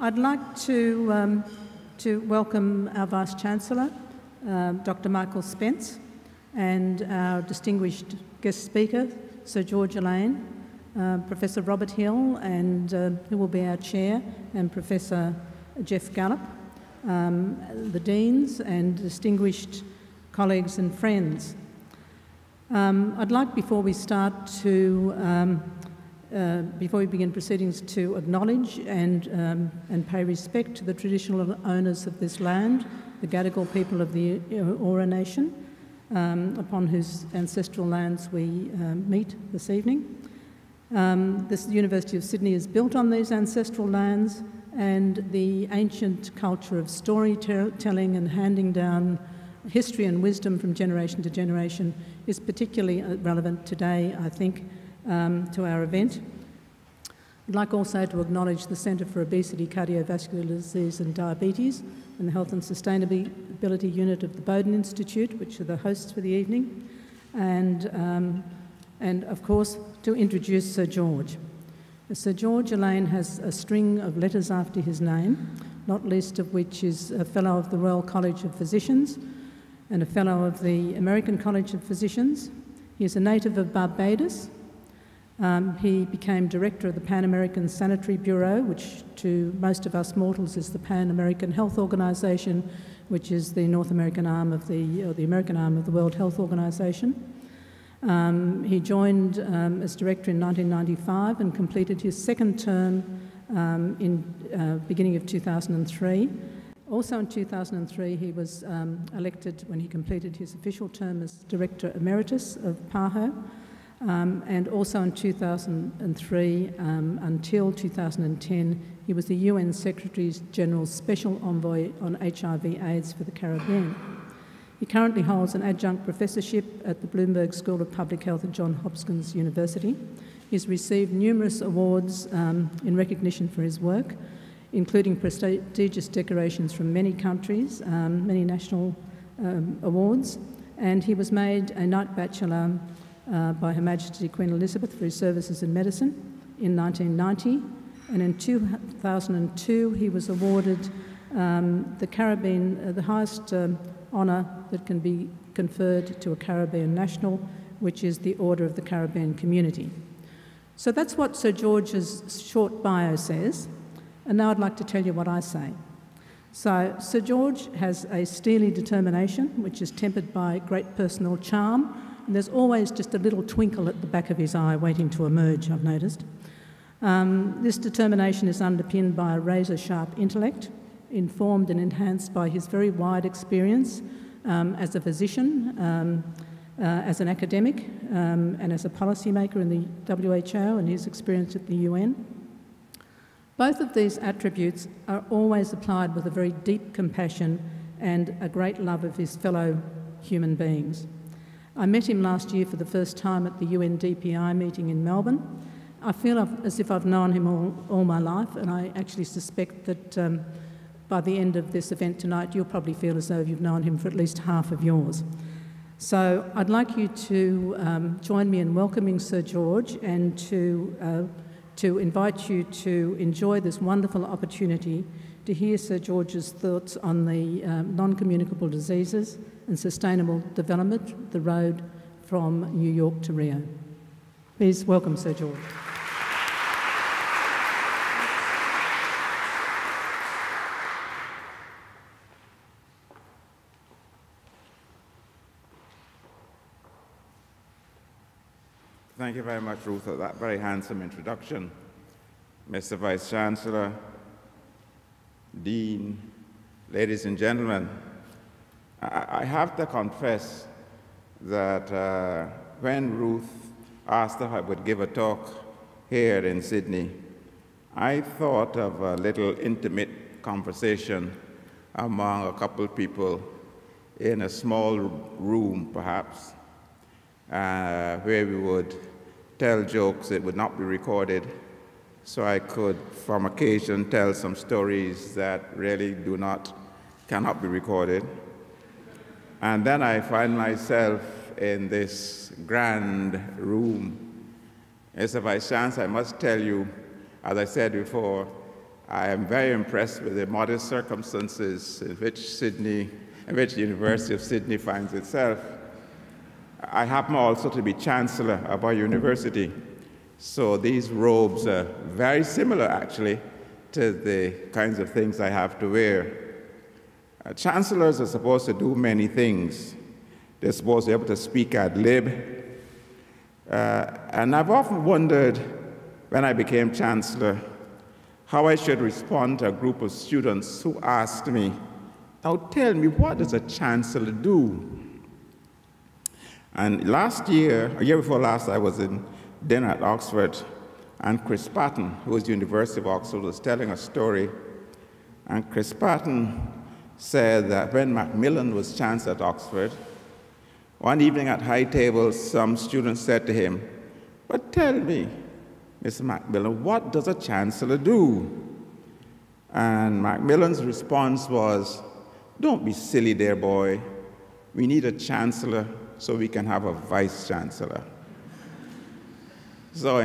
I'd like to welcome our Vice-Chancellor, Dr. Michael Spence, and our distinguished guest speaker, Sir George Alleyne, Professor Robert Hill, and who will be our Chair, and Professor Jeff Gallup, the Deans, and distinguished colleagues and friends. I'd like, before we start, to before we begin proceedings, to acknowledge and pay respect to the traditional owners of this land, the Gadigal people of the Eora Nation, upon whose ancestral lands we meet this evening. The University of Sydney is built on these ancestral lands, and the ancient culture of storytelling and handing down history and wisdom from generation to generation is particularly relevant today, I think, to our event. I'd like also to acknowledge the Centre for Obesity, Cardiovascular Disease and Diabetes and the Health and Sustainability Unit of the Boden Institute, which are the hosts for the evening, and of course to introduce Sir George. Sir George Alleyne has a string of letters after his name, not least of which is a Fellow of the Royal College of Physicians and a Fellow of the American College of Physicians. He is a native of Barbados. He became director of the Pan American Sanitary Bureau, which to most of us mortals is the Pan American Health Organization, which is the North American arm of the American arm of the World Health Organization. He joined as director in 1995 and completed his second term in beginning of 2003. Also in 2003, he was elected when he completed his official term as Director Emeritus of PAHO. And also in 2003 until 2010, he was the UN Secretary General's Special Envoy on HIV/AIDS for the Caribbean. He currently holds an adjunct professorship at the Bloomberg School of Public Health at Johns Hopkins University. He's received numerous awards in recognition for his work, including prestigious decorations from many countries, many national awards, and he was made a Knight Bachelor by Her Majesty Queen Elizabeth for his services in medicine in 1990, and in 2002 he was awarded the Caribbean, the highest honour that can be conferred to a Caribbean national, which is the Order of the Caribbean Community. So that's what Sir George's short bio says, and now I'd like to tell you what I say. So Sir George has a steely determination, which is tempered by great personal charm. And there's always just a little twinkle at the back of his eye waiting to emerge, I've noticed. This determination is underpinned by a razor-sharp intellect, informed and enhanced by his very wide experience as a physician, as an academic, and as a policymaker in the WHO and his experience at the UN. Both of these attributes are always applied with a very deep compassion and a great love of his fellow human beings. I met him last year for the first time at the UNDPI meeting in Melbourne. I feel as if I've known him all my life, and I actually suspect that by the end of this event tonight, you'll probably feel as though you've known him for at least half of yours. So I'd like you to join me in welcoming Sir George and to invite you to enjoy this wonderful opportunity to hear Sir George's thoughts on the non-communicable diseases and sustainable development, the road from New York to Rio. Please welcome Sir George. Thank you very much, Ruth, for that very handsome introduction. Mr. Vice-Chancellor, Dean, ladies and gentlemen, I have to confess that when Ruth asked if I would give a talk here in Sydney, I thought of a little intimate conversation among a couple of people in a small room, perhaps, where we would tell jokes. It would not be recorded, so I could, from occasion, tell some stories that really cannot be recorded. And then I find myself in this grand room. As a Vice-Chancellor, I must tell you, as I said before, I am very impressed with the modest circumstances in which the University of Sydney finds itself. I happen also to be Chancellor of our university, so these robes are very similar, actually, to the kinds of things I have to wear. Chancellors are supposed to do many things. They're supposed to be able to speak ad lib. And I've often wondered, when I became Chancellor, how I should respond to a group of students who asked me, "Now tell me, what does a chancellor do?" And last year, a year before last, I was in dinner at Oxford, and Chris Patton, who was the University of Oxford, was telling a story. And Chris Patton said that when Macmillan was chancellor at Oxford, one evening at high table, some students said to him, "But tell me, Mr. Macmillan, what does a chancellor do?" And Macmillan's response was, "Don't be silly, dear boy. We need a chancellor so we can have a vice-chancellor." So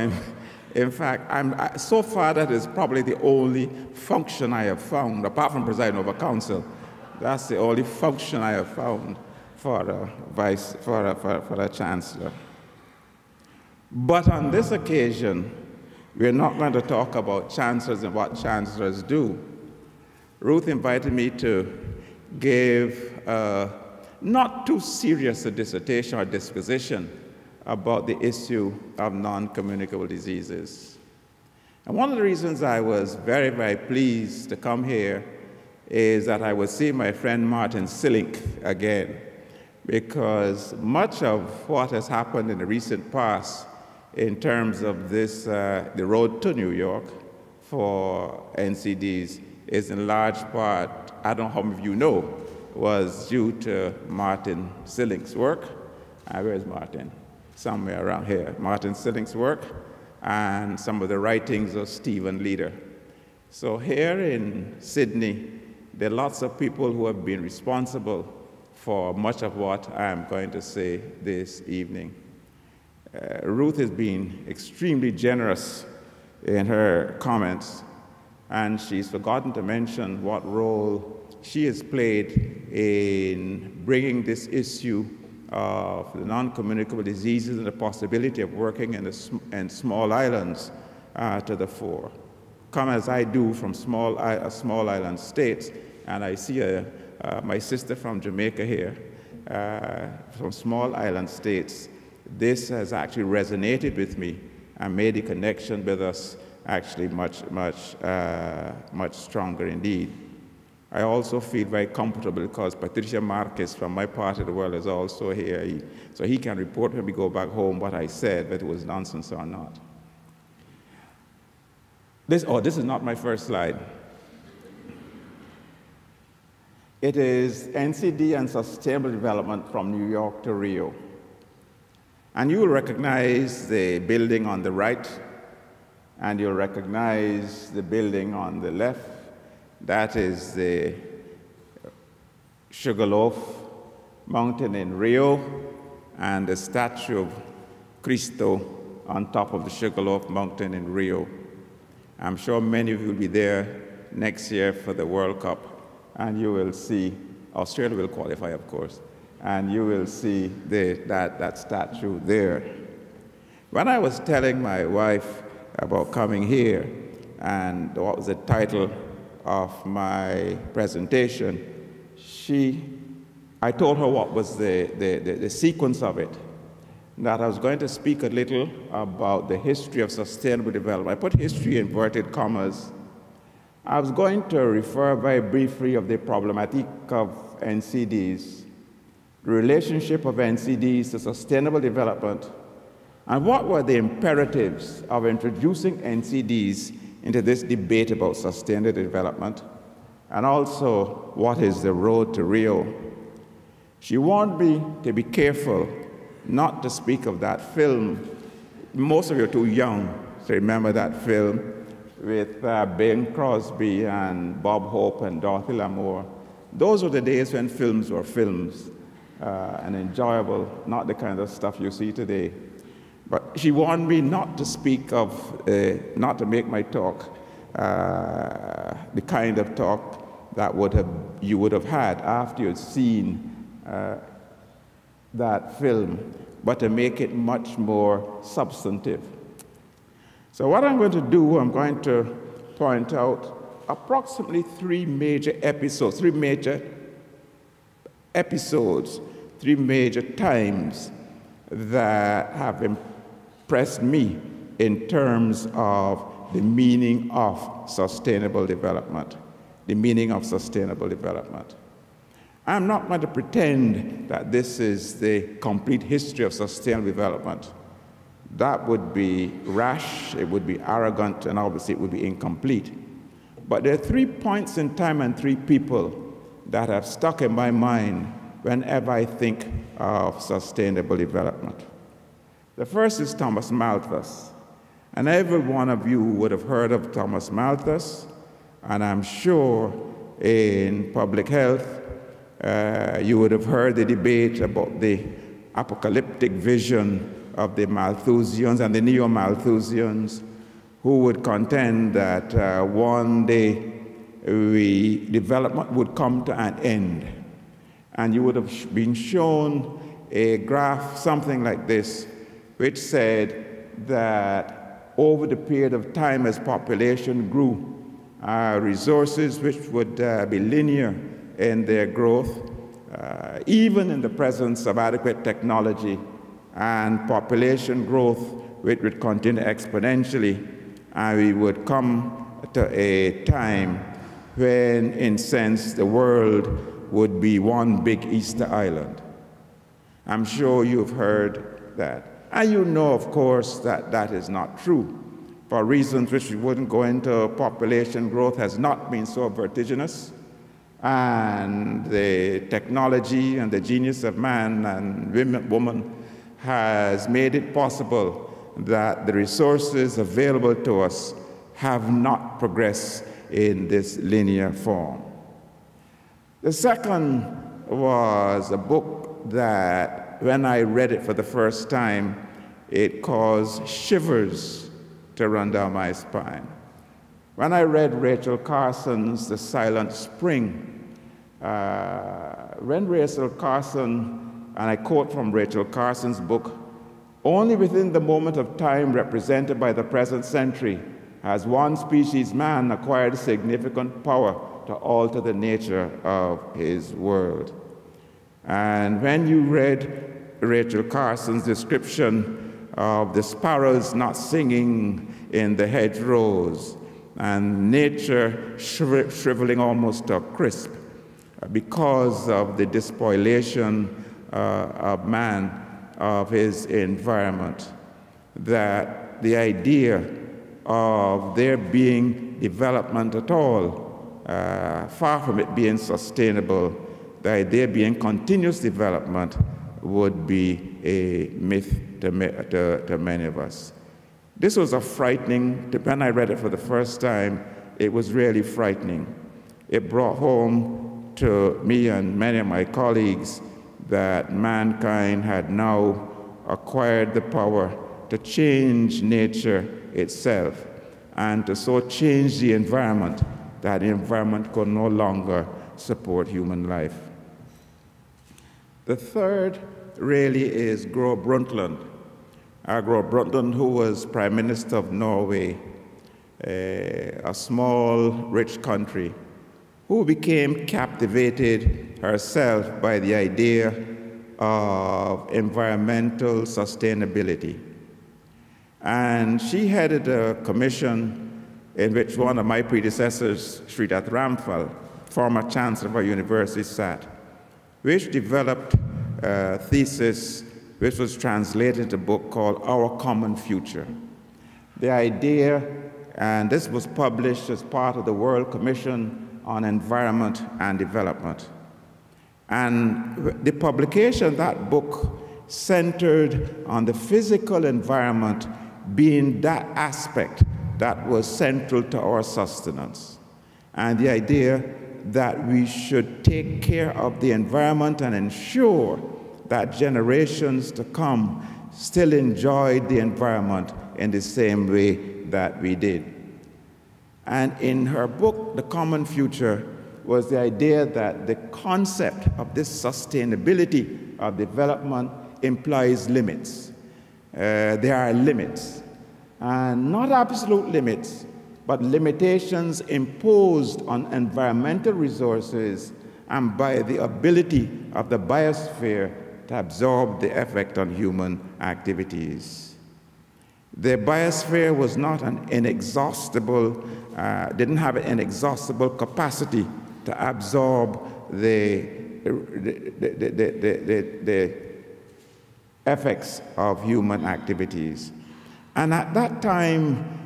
in fact, so far that is probably the only function I have found, apart from presiding over council, that's the only function I have found for a chancellor. But on this occasion, we're not going to talk about chancellors and what chancellors do. Ruth invited me to give not too serious a dissertation or disquisition about the issue of non-communicable diseases. And one of the reasons I was very, very pleased to come here is that I will see my friend Martin Silink again, because much of what has happened in the recent past in terms of this, the road to New York for NCDs is in large part, I don't know how many of you know, was due to Martin Silink's work. Where's Martin? Somewhere around here. Martin Silink's work and some of the writings of Stephen Leeder. So here in Sydney, there are lots of people who have been responsible for much of what I am going to say this evening. Ruth has been extremely generous in her comments, and she's forgotten to mention what role she has played in bringing this issue of the non-communicable diseases and the possibility of working in small islands to the fore. Come as I do from small island states, and I see my sister from Jamaica here, from small island states, this has actually resonated with me and made the connection with us actually much stronger indeed. I also feel very comfortable because Patricia Marcus from my part of the world is also here. So he can report when we go back home what I said, whether it was nonsense or not. This is not my first slide. It is NCD and Sustainable Development from New York to Rio. And you will recognize the building on the right, and you'll recognize the building on the left. That is the Sugarloaf Mountain in Rio, and the statue of Cristo on top of the Sugarloaf Mountain in Rio. I'm sure many of you will be there next year for the World Cup, and you will see, Australia will qualify, of course, and you will see that statue there. When I was telling my wife about coming here and what was the title of my presentation, I told her what was the sequence of it, that I was going to speak a little about the history of sustainable development. I put history in inverted commas. I was going to refer very briefly of the problematic of NCDs, the relationship of NCDs to sustainable development, and what were the imperatives of introducing NCDs into this debate about sustainable development, and also what is the road to Rio. She warned me to be careful not to speak of that film. Most of you are too young to remember that film with Bing Crosby and Bob Hope and Dorothy L'Amour. Those were the days when films were films. And enjoyable, not the kind of stuff you see today. But she warned me not to make my talk the kind of talk that you would have had after you'd seen that film, but to make it much more substantive. So what I'm going to do, I'm going to point out approximately three major episodes, three major times that have impressed me in terms of the meaning of sustainable development, the meaning of sustainable development. I'm not going to pretend that this is the complete history of sustainable development. That would be rash, it would be arrogant, and obviously it would be incomplete. But there are 3 points in time and 3 people that have stuck in my mind whenever I think of sustainable development. The first is Thomas Malthus. And every one of you would have heard of Thomas Malthus, and I'm sure in public health, you would have heard the debate about the apocalyptic vision of the Malthusians and the neo-Malthusians, who would contend that one day development would come to an end. And you would have been shown a graph, something like this, which said that over the period of time as population grew, resources which would be linear in their growth, even in the presence of adequate technology and population growth, which would continue exponentially, and we would come to a time when, in sense, the world would be one big Easter island. I'm sure you've heard that. And you know, of course, that that is not true. For reasons which we wouldn't go into, population growth has not been so vertiginous. And the technology and the genius of man and woman has made it possible that the resources available to us have not progressed in this linear form. The second was a book that, when I read it for the first time, it caused shivers to run down my spine. When I read Rachel Carson's The Silent Spring, when Rachel Carson, and I quote from Rachel Carson's book, only within the moment of time represented by the present century has one species, man, acquired significant power to alter the nature of his world. And when you read Rachel Carson's description of the sparrows not singing in the hedgerows and nature shriveling almost to a crisp, because of the despoilation of man, of his environment, that the idea of there being development at all, far from it being sustainable, the idea being continuous development would be a myth to many of us. This was a frightening, when I read it for the first time, it was really frightening. It brought home to me and many of my colleagues that mankind had now acquired the power to change nature itself and to so change the environment that the environment could no longer support human life. The third really is Gro Brundtland. Gro Brundtland, who was Prime Minister of Norway, a small, rich country, who became captivated herself by the idea of environmental sustainability. And she headed a commission in which one of my predecessors, Sridhar Ramphal, former chancellor of our university, sat, which developed a thesis which was translated into a book called Our Common Future. The idea, and this was published as part of the World Commission on Environment and Development. And the publication of that book centered on the physical environment being that aspect that was central to our sustenance. And the idea that we should take care of the environment and ensure that generations to come still enjoyed the environment in the same way that we did. And in her book, The Common Future, was the idea that the concept of this sustainability of development implies limits. There are limits, and not absolute limits, but limitations imposed on environmental resources and by the ability of the biosphere to absorb the effect on human activities. The biosphere was not an inexhaustible, didn't have an inexhaustible capacity to absorb the effects of human activities. And at that time,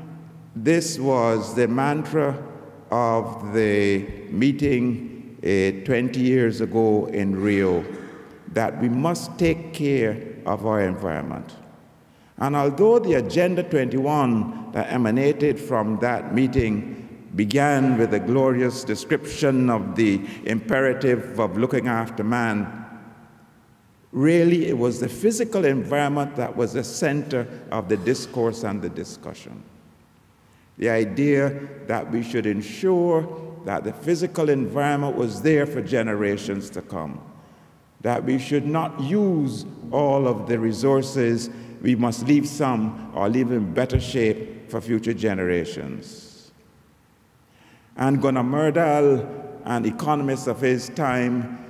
this was the mantra of the meeting 20 years ago in Rio, that we must take care of our environment. And although the Agenda 21 that emanated from that meeting began with a glorious description of the imperative of looking after man, really it was the physical environment that was the center of the discourse and the discussion. The idea that we should ensure that the physical environment was there for generations to come, that we should not use all of the resources, we must leave some or leave in better shape for future generations. And Gunnar Myrdal, an economist of his time,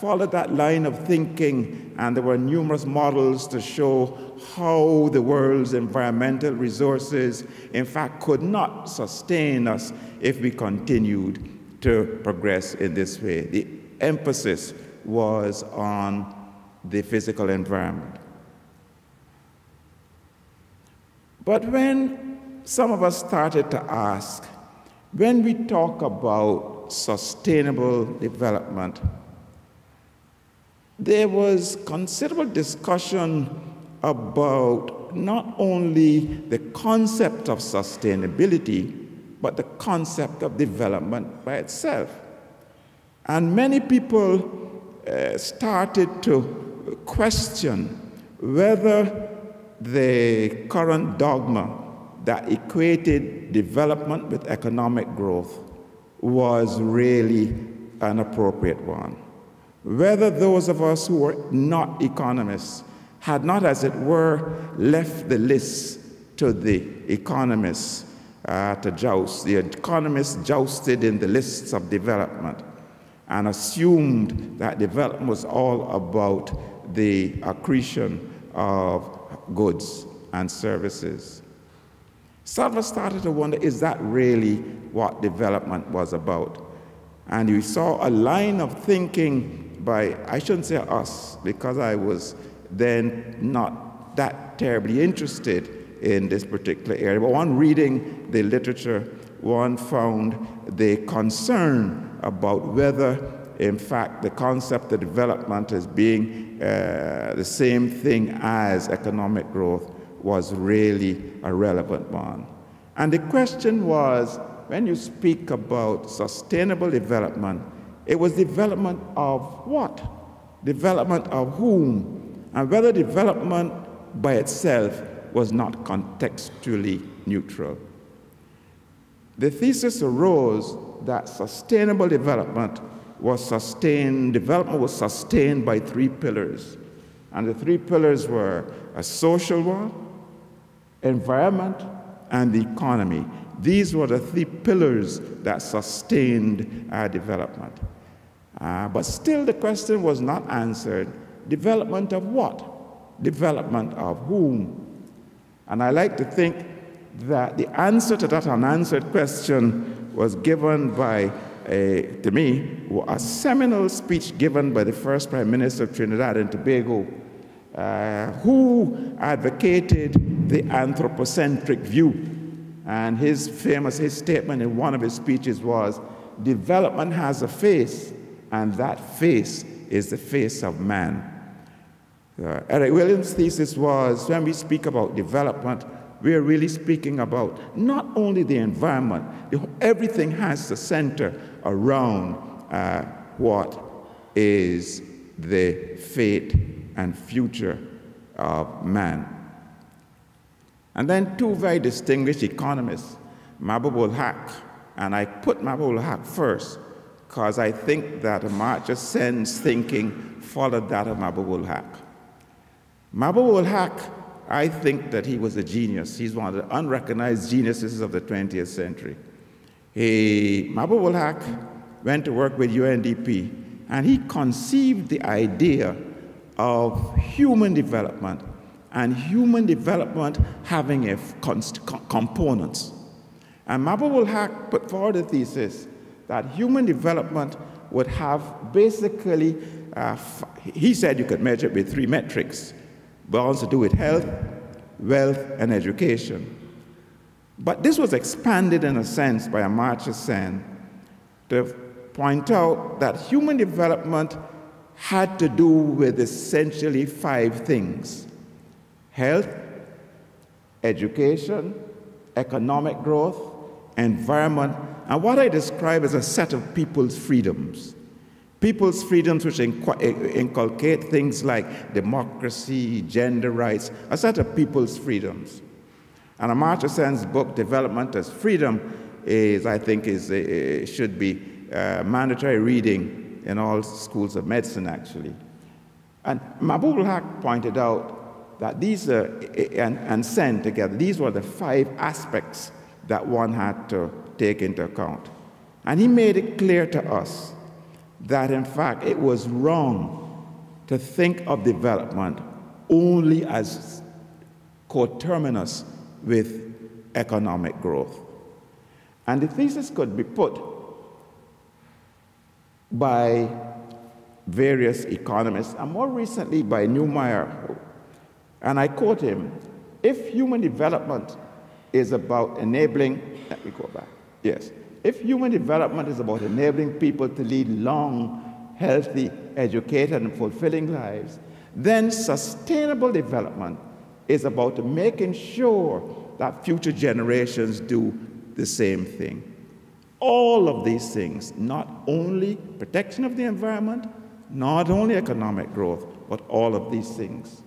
followed that line of thinking, and there were numerous models to show how the world's environmental resources, in fact, could not sustain us if we continued to progress in this way. The emphasis was on the physical environment. But when some of us started to ask, when we talk about sustainable development, there was considerable discussion about not only the concept of sustainability, but the concept of development by itself. And many people started to question whether the current dogma that equated development with economic growth was really an appropriate one. Whether those of us who were not economists had not, as it were, left the list to the economists to joust. The economists jousted in the lists of development and assumed that development was all about the accretion of goods and services. Some of us started to wonder, is that really what development was about? And we saw a line of thinking by, I shouldn't say us, because I was then not that terribly interested in this particular area. But one reading the literature, one found the concern about whether, in fact, the concept of development as being the same thing as economic growth was really a relevant one. And the question was, when you speak about sustainable development, it was development of what? Development of whom? And whether development by itself was not contextually neutral. The thesis arose that sustainable development was sustained, development was sustained by three pillars. And the three pillars were a social one, environment, and the economy. These were the three pillars that sustained our development. But still the question was not answered. Development of what? Development of whom? And I like to think that the answer to that unanswered question was given by, to me, a seminal speech given by the first Prime Minister of Trinidad and Tobago, who advocated the anthropocentric view. And his statement in one of his speeches was, development has a face, and that face is the face of man. Eric Williams' thesis was, when we speak about development, we are really speaking about not only the environment, everything has to center around what is the fate and future of man. And then two very distinguished economists, Mahbub ul Haq, and I put Mahbub ul Haq first because I think that Amartya Sen's thinking followed that of Mahbub ul Haq. Mahbub ul Haq, I think that he was a genius. He's one of the unrecognized geniuses of the 20th century. Mahbub ul Haq went to work with UNDP, and he conceived the idea of human development and human development having a components. And Mahbub ul Haq put forward a thesis that human development would have basically, he said you could measure it with three metrics, bound to do with health, wealth, and education. But this was expanded in a sense by Amartya Sen to point out that human development had to do with essentially five things: health, education, economic growth, environment, and what I describe as a set of people's freedoms. People's freedoms which inculcate things like democracy, gender rights, a set of people's freedoms. And Amartya Sen's book, Development as Freedom, is, I think, should be mandatory reading in all schools of medicine, actually. And Mahbub ul Haq pointed out that these and Sen together, these were the five aspects that one had to take into account. And he made it clear to us that, in fact, it was wrong to think of development only as coterminous with economic growth. And the thesis could be put by various economists, and more recently by Neumeyer. And I quote him, if human development is about enabling, let me go back, yes. If human development is about enabling people to lead long, healthy, educated, and fulfilling lives, then sustainable development is about making sure that future generations do the same thing. All of these things, not only protection of the environment, not only economic growth, but all of these things.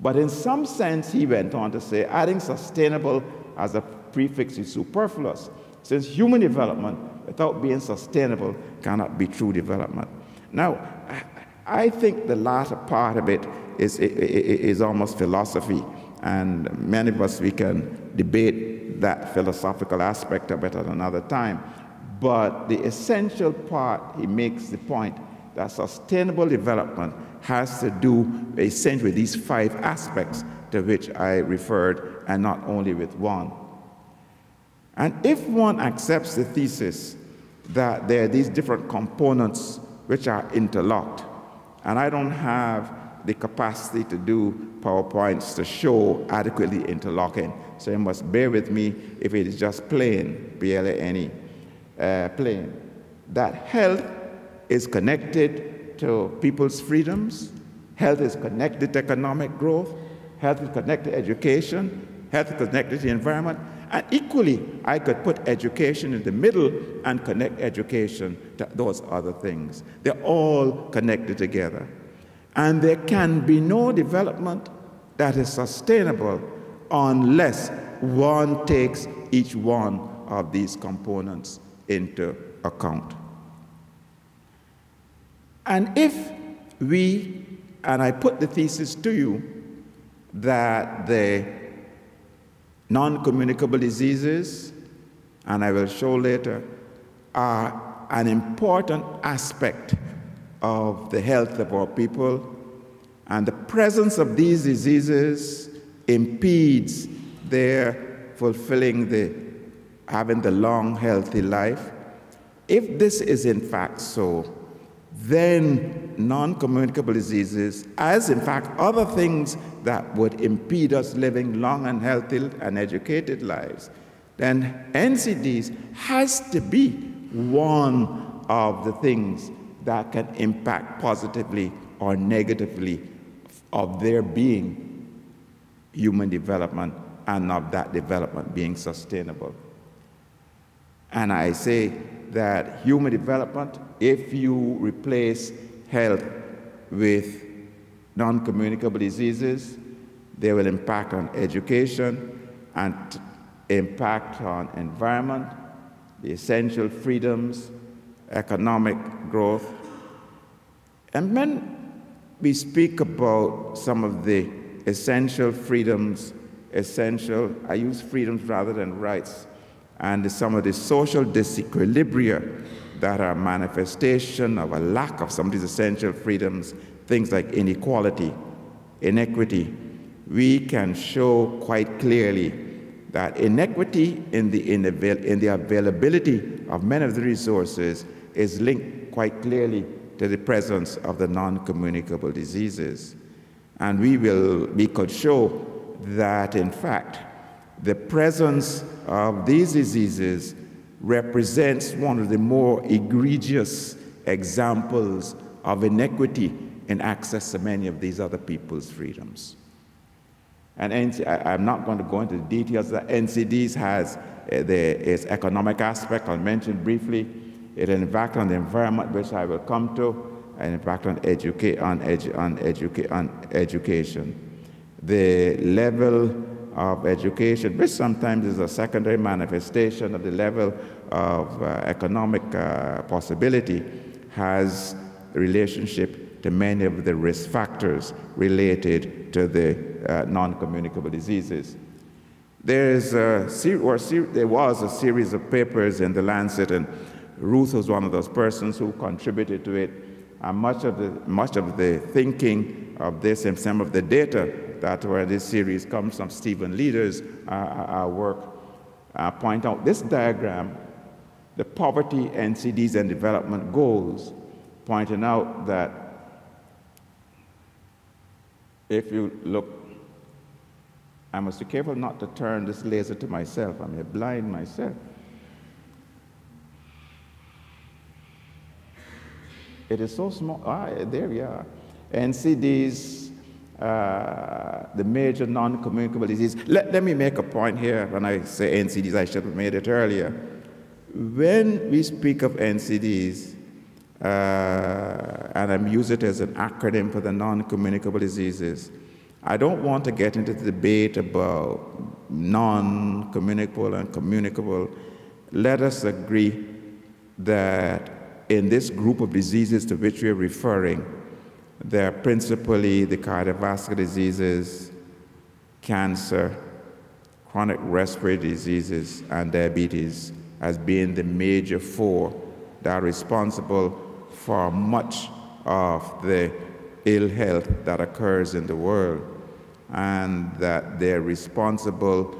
But in some sense, he went on to say, adding sustainable as a prefix is superfluous, since human development without being sustainable cannot be true development. Now, I think the latter part of it is almost philosophy, and many of us, we can debate that philosophical aspect of it at another time. But the essential part, he makes the point that sustainable development has to do essentially with these five aspects to which I referred, and not only with one. And if one accepts the thesis that there are these different components which are interlocked, and I don't have the capacity to do PowerPoints to show adequately interlocking, so you must bear with me if it is just plain, B-L-A-N-E, plain, that health is connected to people's freedoms, health is connected to economic growth, health is connected to education, health is connected to the environment, and equally, I could put education in the middle and connect education to those other things. They're all connected together. And there can be no development that is sustainable unless one takes each one of these components into account. And if we, and I put the thesis to you, that the non-communicable diseases, and I will show later, are an important aspect of the health of our people, and the presence of these diseases impedes their fulfilling having the long, healthy life. If this is in fact so, then non-communicable diseases, as in fact other things that would impede us living long and healthy and educated lives, then NCDs has to be one of the things that can impact positively or negatively of their being human development and of that development being sustainable. And I say that human development, if you replace health with non-communicable diseases, they will impact on education and impact on environment, the essential freedoms, economic growth. And when we speak about some of the essential freedoms, I use freedoms rather than rights, and some of the social disequilibria that are a manifestation of a lack of some of these essential freedoms, things like inequality, inequity, we can show quite clearly that inequity in the availability of many of the resources is linked quite clearly to the presence of the non-communicable diseases. And we could show that, in fact, the presence of these diseases represents one of the more egregious examples of inequity in access to many of these other people's freedoms. And I'm not going to go into the details that NCDs has. There is economic aspect I'll mention briefly. It has an impact on the environment, which I will come to, and impact on education. The level of education, which sometimes is a secondary manifestation of the level of economic possibility, has a relationship to many of the risk factors related to the non-communicable diseases. There was a series of papers in The Lancet, and Ruth was one of those persons who contributed to it, and much of the thinking of this and some of the data that where this series comes from Stephen Leeder's work, point out this diagram, the poverty NCDs and development goals, pointing out that if you look, I must be careful not to turn this laser to myself, I may blind myself. It is so small, there we are, NCDs, the major non-communicable disease. Let me make a point here. When I say NCDs, I should have made it earlier. When we speak of NCDs, and I use it as an acronym for the non-communicable diseases, I don't want to get into the debate about non-communicable and communicable. Let us agree that in this group of diseases to which we are referring, they are principally the cardiovascular diseases, cancer, chronic respiratory diseases, and diabetes as being the major four that are responsible for much of the ill health that occurs in the world, and that they're responsible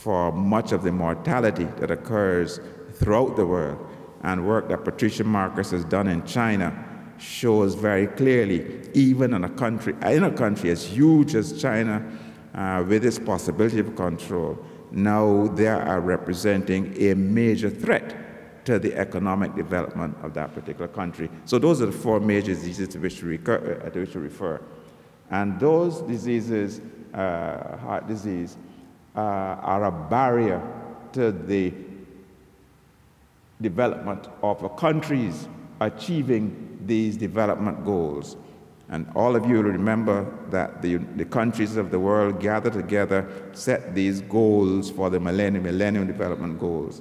for much of the mortality that occurs throughout the world. And work that Patricia Marcus has done in China shows very clearly, even in a country as huge as China, with its possibility of control, now they are representing a major threat to the economic development of that particular country. So those are the four major diseases to which we refer. And those diseases, heart disease, are a barrier to the development of a country's achieving these development goals. And all of you remember that the countries of the world gathered together, set these goals for the Millennium Development Goals.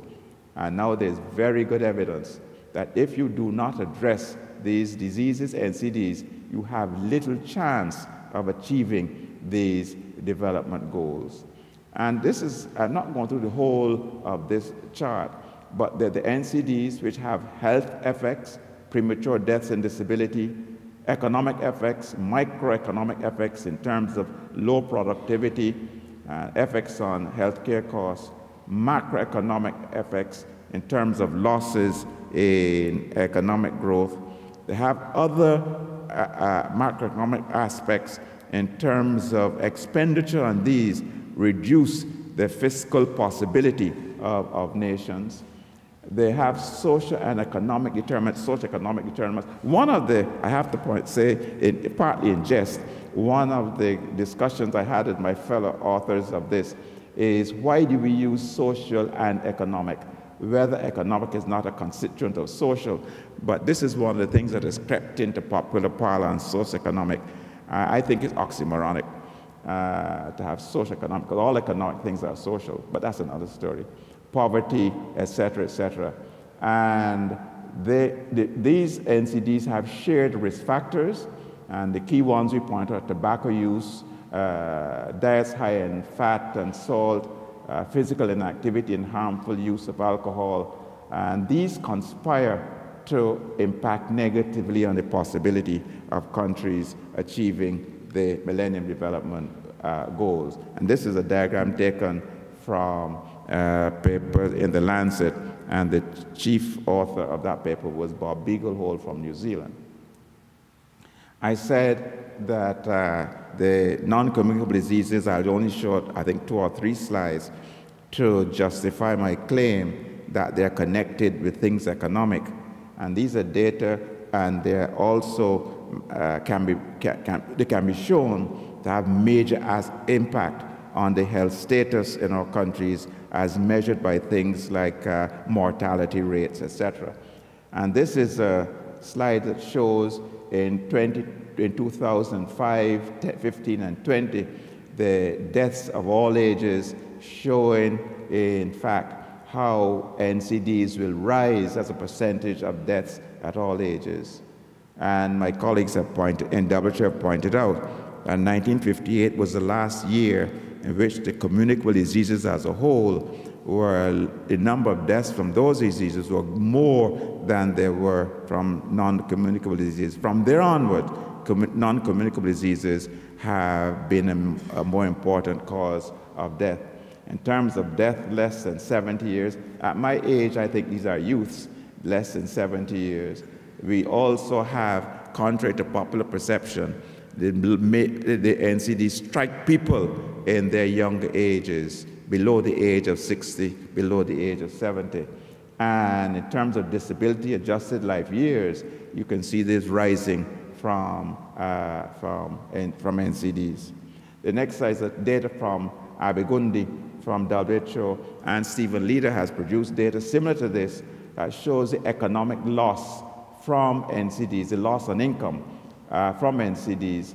And now there's very good evidence that if you do not address these diseases, NCDs, you have little chance of achieving these development goals. And this is, I'm not going through the whole of this chart, but the NCDs which have health effects, premature deaths and disability, economic effects, microeconomic effects in terms of low productivity, effects on healthcare costs, macroeconomic effects in terms of losses in economic growth. They have other macroeconomic aspects in terms of expenditure on these reduce the fiscal possibility of nations. They have social and economic determinants, socioeconomic determinants. One of the, I have to partly in jest, one of the discussions I had with my fellow authors of this is why do we use social and economic? Whether economic is not a constituent of social, but this is one of the things that has crept into popular parlance, socioeconomic. I think it's oxymoronic. to have social economic, all economic things are social, but that's another story. Poverty, et cetera, et cetera. And these NCDs have shared risk factors, and the key ones we point out are tobacco use, diets high in fat and salt, physical inactivity and harmful use of alcohol, and these conspire to impact negatively on the possibility of countries achieving the Millennium Development Goals. And this is a diagram taken from a paper in The Lancet, and the chief author of that paper was Bob Beaglehole from New Zealand. I said that the non-communicable diseases, I'll only show, I think, 2 or 3 slides to justify my claim that they're connected with things economic. And these are data, and they're also they can be shown to have major impact on the health status in our countries as measured by things like mortality rates, etc. And this is a slide that shows in 2005, 15, and 20, the deaths of all ages, showing, in fact, how NCDs will rise as a percentage of deaths at all ages. And my colleagues have pointed, in WHO have pointed out that 1958 was the last year in which the communicable diseases as a whole were, the number of deaths from those diseases were more than there were from non-communicable diseases. From there onward, non-communicable diseases have been a more important cause of death. In terms of death, less than 70 years. At my age, I think these are youths, less than 70 years. We also have, contrary to popular perception, the NCD strike people in their younger ages, below the age of 60, below the age of 70. And in terms of disability-adjusted life years, you can see this rising from NCDs. The next slide is data from Abegundi, from WHO, and Stephen Leeder has produced data similar to this that shows the economic loss from NCDs, the loss on income from NCDs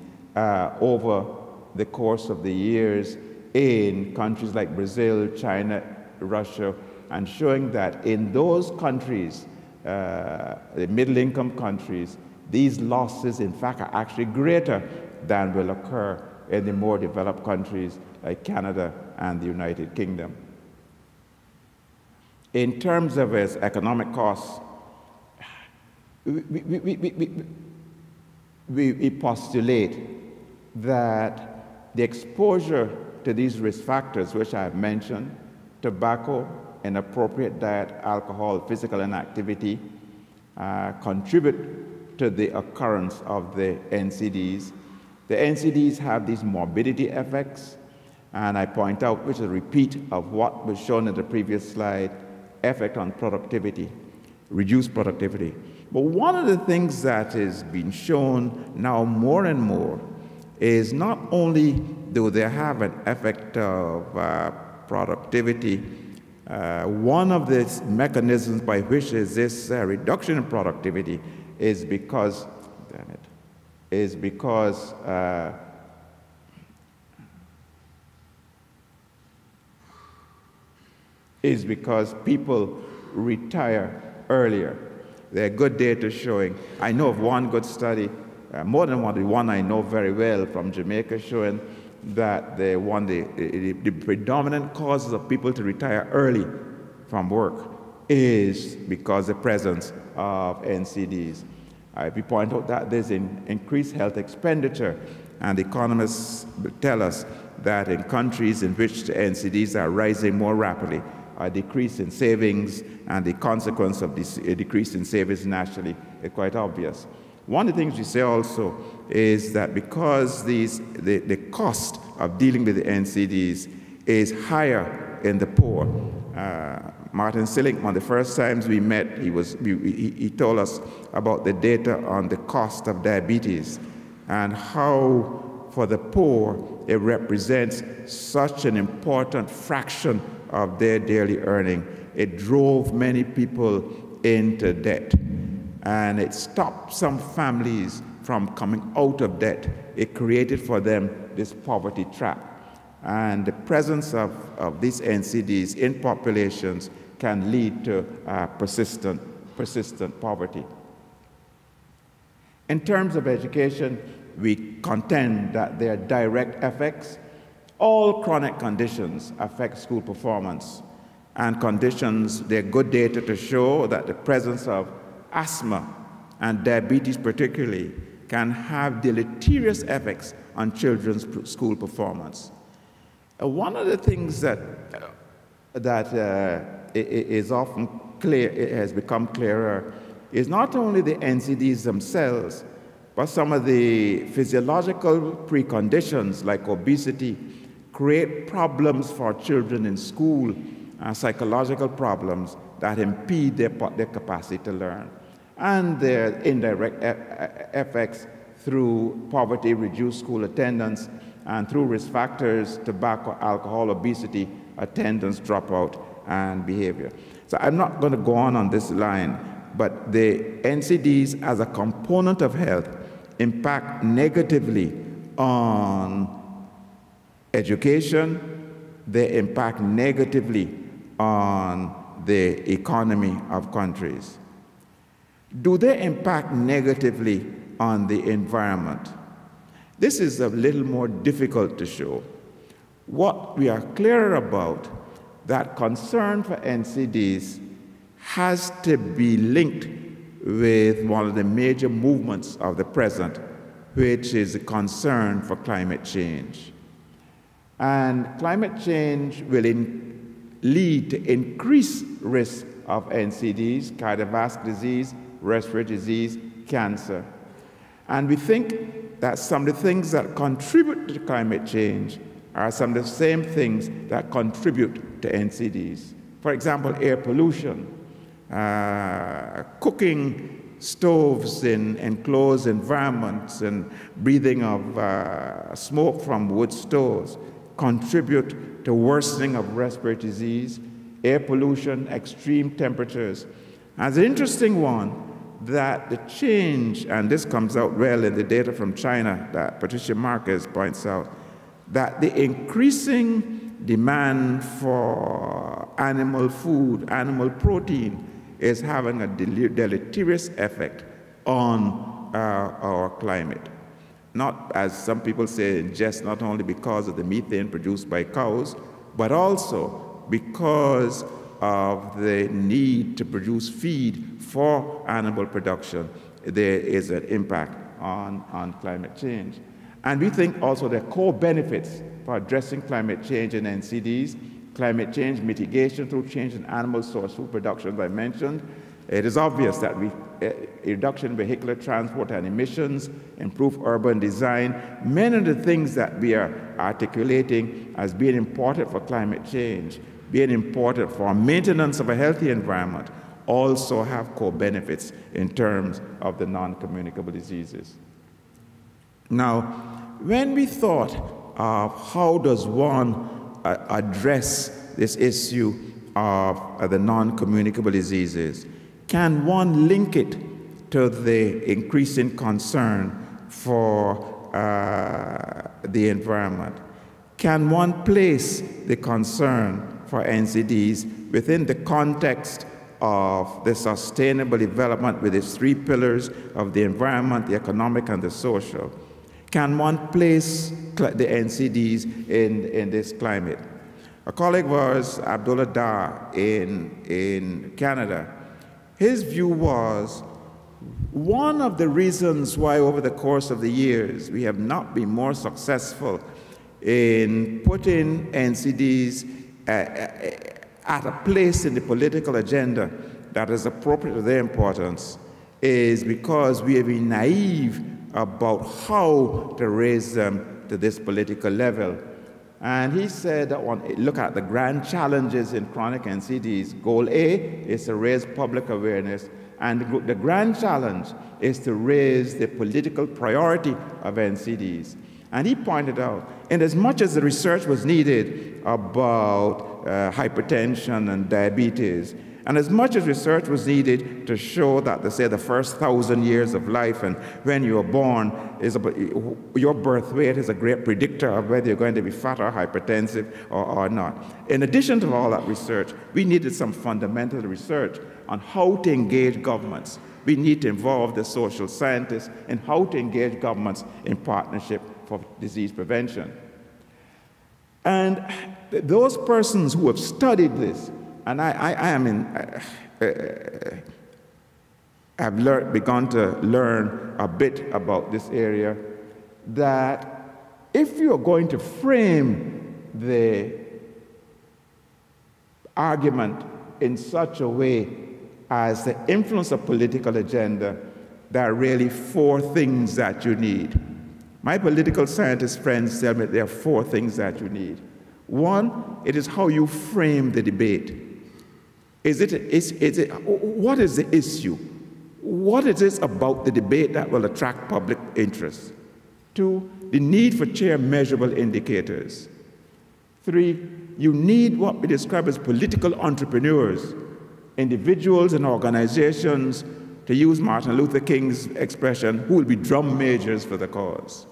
over the course of the years in countries like Brazil, China, Russia, and showing that in those countries, the middle-income countries, these losses, in fact, are actually greater than will occur in the more developed countries like Canada and the United Kingdom. In terms of its economic costs, we postulate that the exposure to these risk factors, which I have mentioned, tobacco, inappropriate diet, alcohol, physical inactivity, contribute to the occurrence of the NCDs. The NCDs have these morbidity effects, and I point out, which is a repeat of what was shown in the previous slide, effect on productivity, reduced productivity. But one of the things that is being shown now more and more is not only do they have an effect of productivity, one of the mechanisms by which is this reduction in productivity is because, is because people retire earlier. There are good data showing. I know of one good study, more than one I know very well from Jamaica, showing that the predominant causes of people to retire early from work is because of the presence of NCDs. We point out that there's an increased health expenditure, and economists tell us that in countries in which the NCDs are rising more rapidly, a decrease in savings and the consequence of this decrease in savings naturally is quite obvious. One of the things we say also is that because the cost of dealing with the NCDs is higher in the poor. Martin Silink, one of the first times we met, he told us about the data on the cost of diabetes and how for the poor it represents such an important fraction of their daily earning. It drove many people into debt, and it stopped some families from coming out of debt. It created for them this poverty trap. And the presence of these NCDs in populations can lead to persistent poverty. In terms of education, we contend that there are direct effects. All chronic conditions affect school performance, and conditions, there are good data to show that the presence of asthma and diabetes particularly can have deleterious effects on children's school performance. One of the things that, is often clear, it has become clearer, is not only the NCDs themselves, but some of the physiological preconditions like obesity create problems for children in school, psychological problems that impede their capacity to learn. And there are indirect effects through poverty, reduced school attendance, and through risk factors, tobacco, alcohol, obesity, attendance, dropout, and behavior. So I'm not going to go on this line, but the NCDs as a component of health impact negatively on education, they impact negatively on the economy of countries. Do they impact negatively on the environment? This is a little more difficult to show. What we are clearer about, that concern for NCDs has to be linked with one of the major movements of the present, which is a concern for climate change. And climate change will lead to increased risk of NCDs, cardiovascular disease, respiratory disease, cancer. And we think that some of the things that contribute to climate change are some of the same things that contribute to NCDs. For example, air pollution, cooking stoves in enclosed environments and breathing of smoke from wood stoves contribute to worsening of respiratory disease, air pollution, extreme temperatures. And the interesting one, that the change, and this comes out well in the data from China that Patricia Marcus points out, that the increasing demand for animal food, animal protein, is having a deleterious effect on our climate. Not, as some people say, in jest, not only because of the methane produced by cows, but also because of the need to produce feed for animal production, there is an impact on climate change. And we think also the core benefits for addressing climate change in NCDs, climate change mitigation through change in animal source food production, as I mentioned. It is obvious that reduction in vehicular transport and emissions, improve urban design, many of the things that we are articulating as being important for climate change, being important for maintenance of a healthy environment, also have core benefits in terms of the non-communicable diseases. Now, when we thought of how does one address this issue of the non-communicable diseases, can one link it to the increasing concern for the environment? Can one place the concern for NCDs within the context of the sustainable development with its three pillars of the environment, the economic, and the social? Can one place the NCDs in this climate? A colleague was Abdullah Dar in Canada. His view was one of the reasons why over the course of the years we have not been more successful in putting NCDs at a place in the political agenda that is appropriate to their importance is because we have been naive about how to raise them to this political level. And he said that one look at the grand challenges in chronic NCDs. Goal A is to raise public awareness, and the grand challenge is to raise the political priority of NCDs. And he pointed out, and as much as the research was needed about hypertension and diabetes, And as much as research was needed to show that, they say, the first 1,000 years of life and when you are born, your birth weight is a great predictor of whether you're going to be fat or hypertensive or not. In addition to all that research, we needed some fundamental research on how to engage governments. We need to involve the social scientists in how to engage governments in partnership for disease prevention. And those persons who have studied this, and I have begun to learn a bit about this area, that if you're going to frame the argument in such a way as to influence a political agenda, there are really four things that you need. My political scientist friends tell me there are four things that you need. One, it is how you frame the debate. What is the issue? What is it about the debate that will attract public interest? Two, the need for clear, measurable indicators. Three, you need what we describe as political entrepreneurs, individuals and organizations, to use Martin Luther King's expression, who will be drum majors for the cause.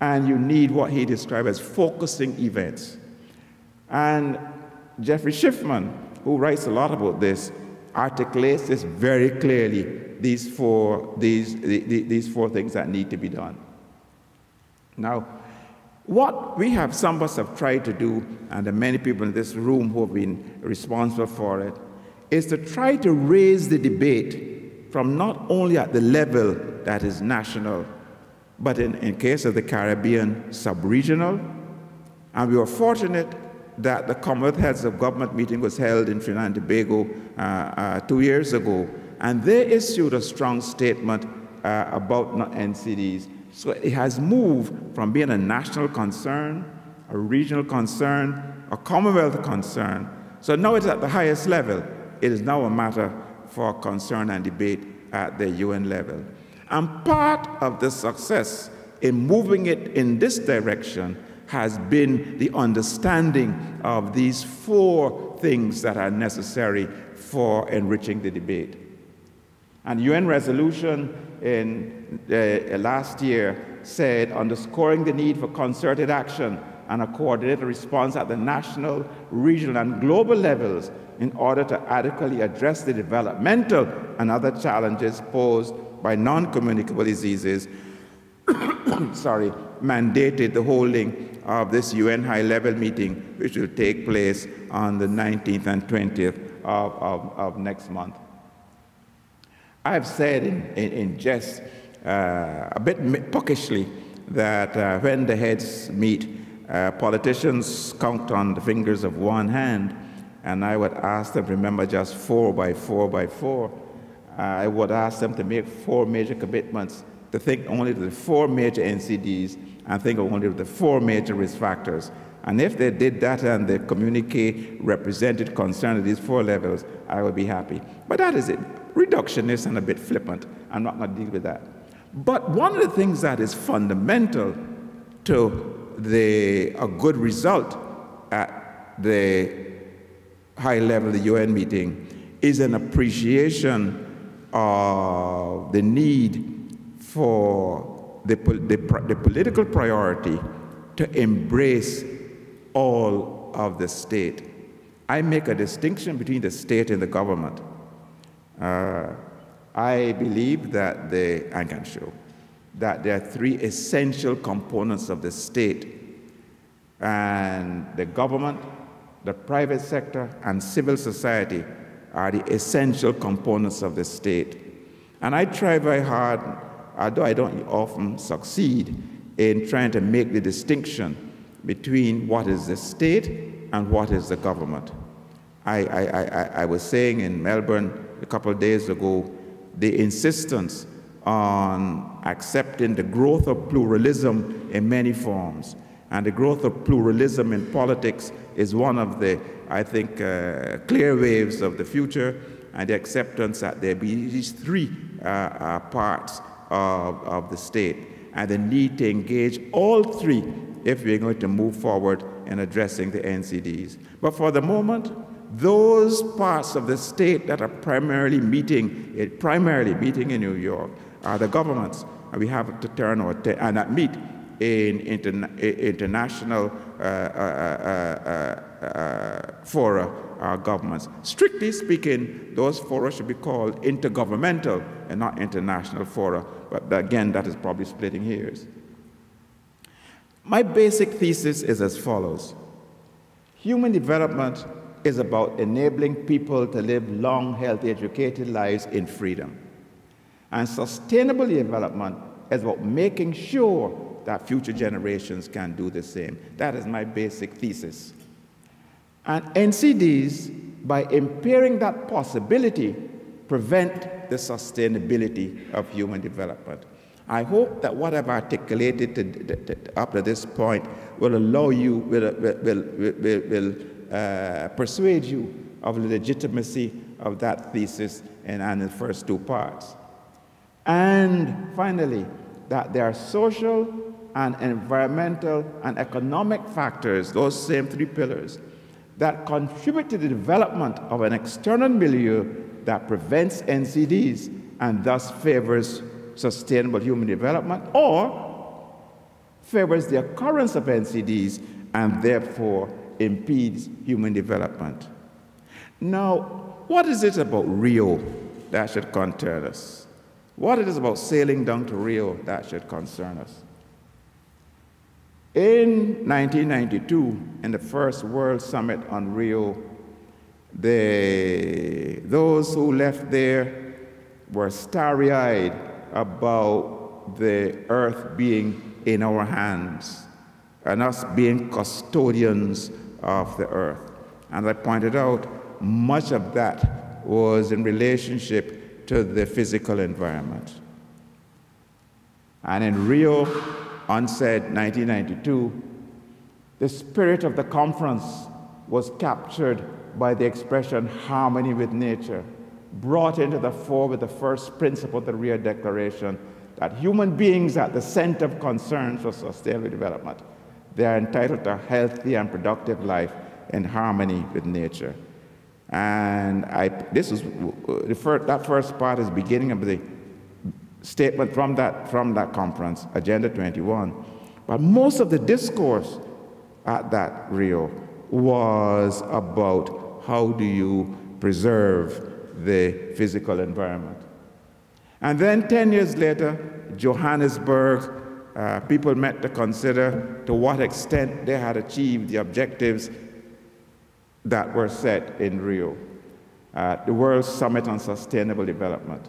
And you need what he described as focusing events. And Jeffrey Schiffman, who writes a lot about this, articulates this very clearly, these four things that need to be done. Now, what we have, some of us have tried to do, and there are many people in this room who have been responsible for it, is to try to raise the debate from not only at the level that is national, but in case of the Caribbean, sub-regional. And we were fortunate that the Commonwealth Heads of Government meeting was held in Trinidad and Tobago 2 years ago, and they issued a strong statement about NCDs. So it has moved from being a national concern, a regional concern, a Commonwealth concern. So now it's at the highest level. It is now a matter for concern and debate at the UN level. And part of the success in moving it in this direction has been the understanding of these four things that are necessary for enriching the debate. And UN resolution in last year said, underscoring the need for concerted action and a coordinated response at the national, regional, and global levels in order to adequately address the developmental and other challenges posed by non-communicable diseases, mandated the holding of this UN high-level meeting, which will take place on the 19th and 20th of next month. I have said in jest, a bit puckishly, that when the heads meet, politicians count on the fingers of one hand, and I would ask them to remember just 4 by 4 by 4. I would ask them to make 4 major commitments, to think only of the 4 major NCDs and think only of the 4 major risk factors. And if they did that and they communicate represented concern at these 4 levels, I would be happy. But that is it. Reductionist and a bit flippant. I'm not going to deal with that. But one of the things that is fundamental to a good result at the high level of the UN meeting is an appreciation of the need for the political priority to embrace all of the state. I make a distinction between the state and the government. I believe that I can show, that there are 3 essential components of the state, and the government, the private sector, and civil society are the essential components of the state. And I try very hard, although I don't often succeed, in trying to make the distinction between what is the state and what is the government. I was saying in Melbourne a couple of days ago, the insistence on accepting the growth of pluralism in many forms, and the growth of pluralism in politics is one of the, I think, clear waves of the future, and the acceptance that there be these 3 parts of the state, and the need to engage all 3 if we're going to move forward in addressing the NCDs. But for the moment, those parts of the state that are primarily meeting in New York are the governments, and we have to turn our meet in international fora, our governments. Strictly speaking, those fora should be called intergovernmental and not international fora, but again, that is probably splitting hairs. My basic thesis is as follows. Human development is about enabling people to live long, healthy, educated lives in freedom. And sustainable development is about making sure that future generations can do the same. That is my basic thesis. And NCDs, by impairing that possibility, prevent the sustainability of human development. I hope that what I've articulated up to this point will allow you, will persuade you of the legitimacy of that thesis and the first two parts. And finally, that there are social and environmental and economic factors, those same three pillars, that contribute to the development of an external milieu that prevents NCDs and thus favors sustainable human development or favors the occurrence of NCDs and therefore impedes human development. Now, what is it about Rio that should concern us? What it is about sailing down to Rio that should concern us? In 1992, in the first World Summit on Rio, those who left there were starry-eyed about the earth being in our hands and us being custodians of the earth. And I pointed out, much of that was in relationship to the physical environment. And in Rio, onset 1992, the spirit of the conference was captured by the expression harmony with nature, brought into the fore with the first principle of the Rio Declaration that human beings are at the center of concerns for sustainable development. They are entitled to a healthy and productive life in harmony with nature. And that first part is beginning of the statement from that conference, Agenda 21. But most of the discourse at that Rio was about how do you preserve the physical environment. And then 10 years later, Johannesburg, people met to consider to what extent they had achieved the objectives that were set in Rio, the World Summit on Sustainable Development.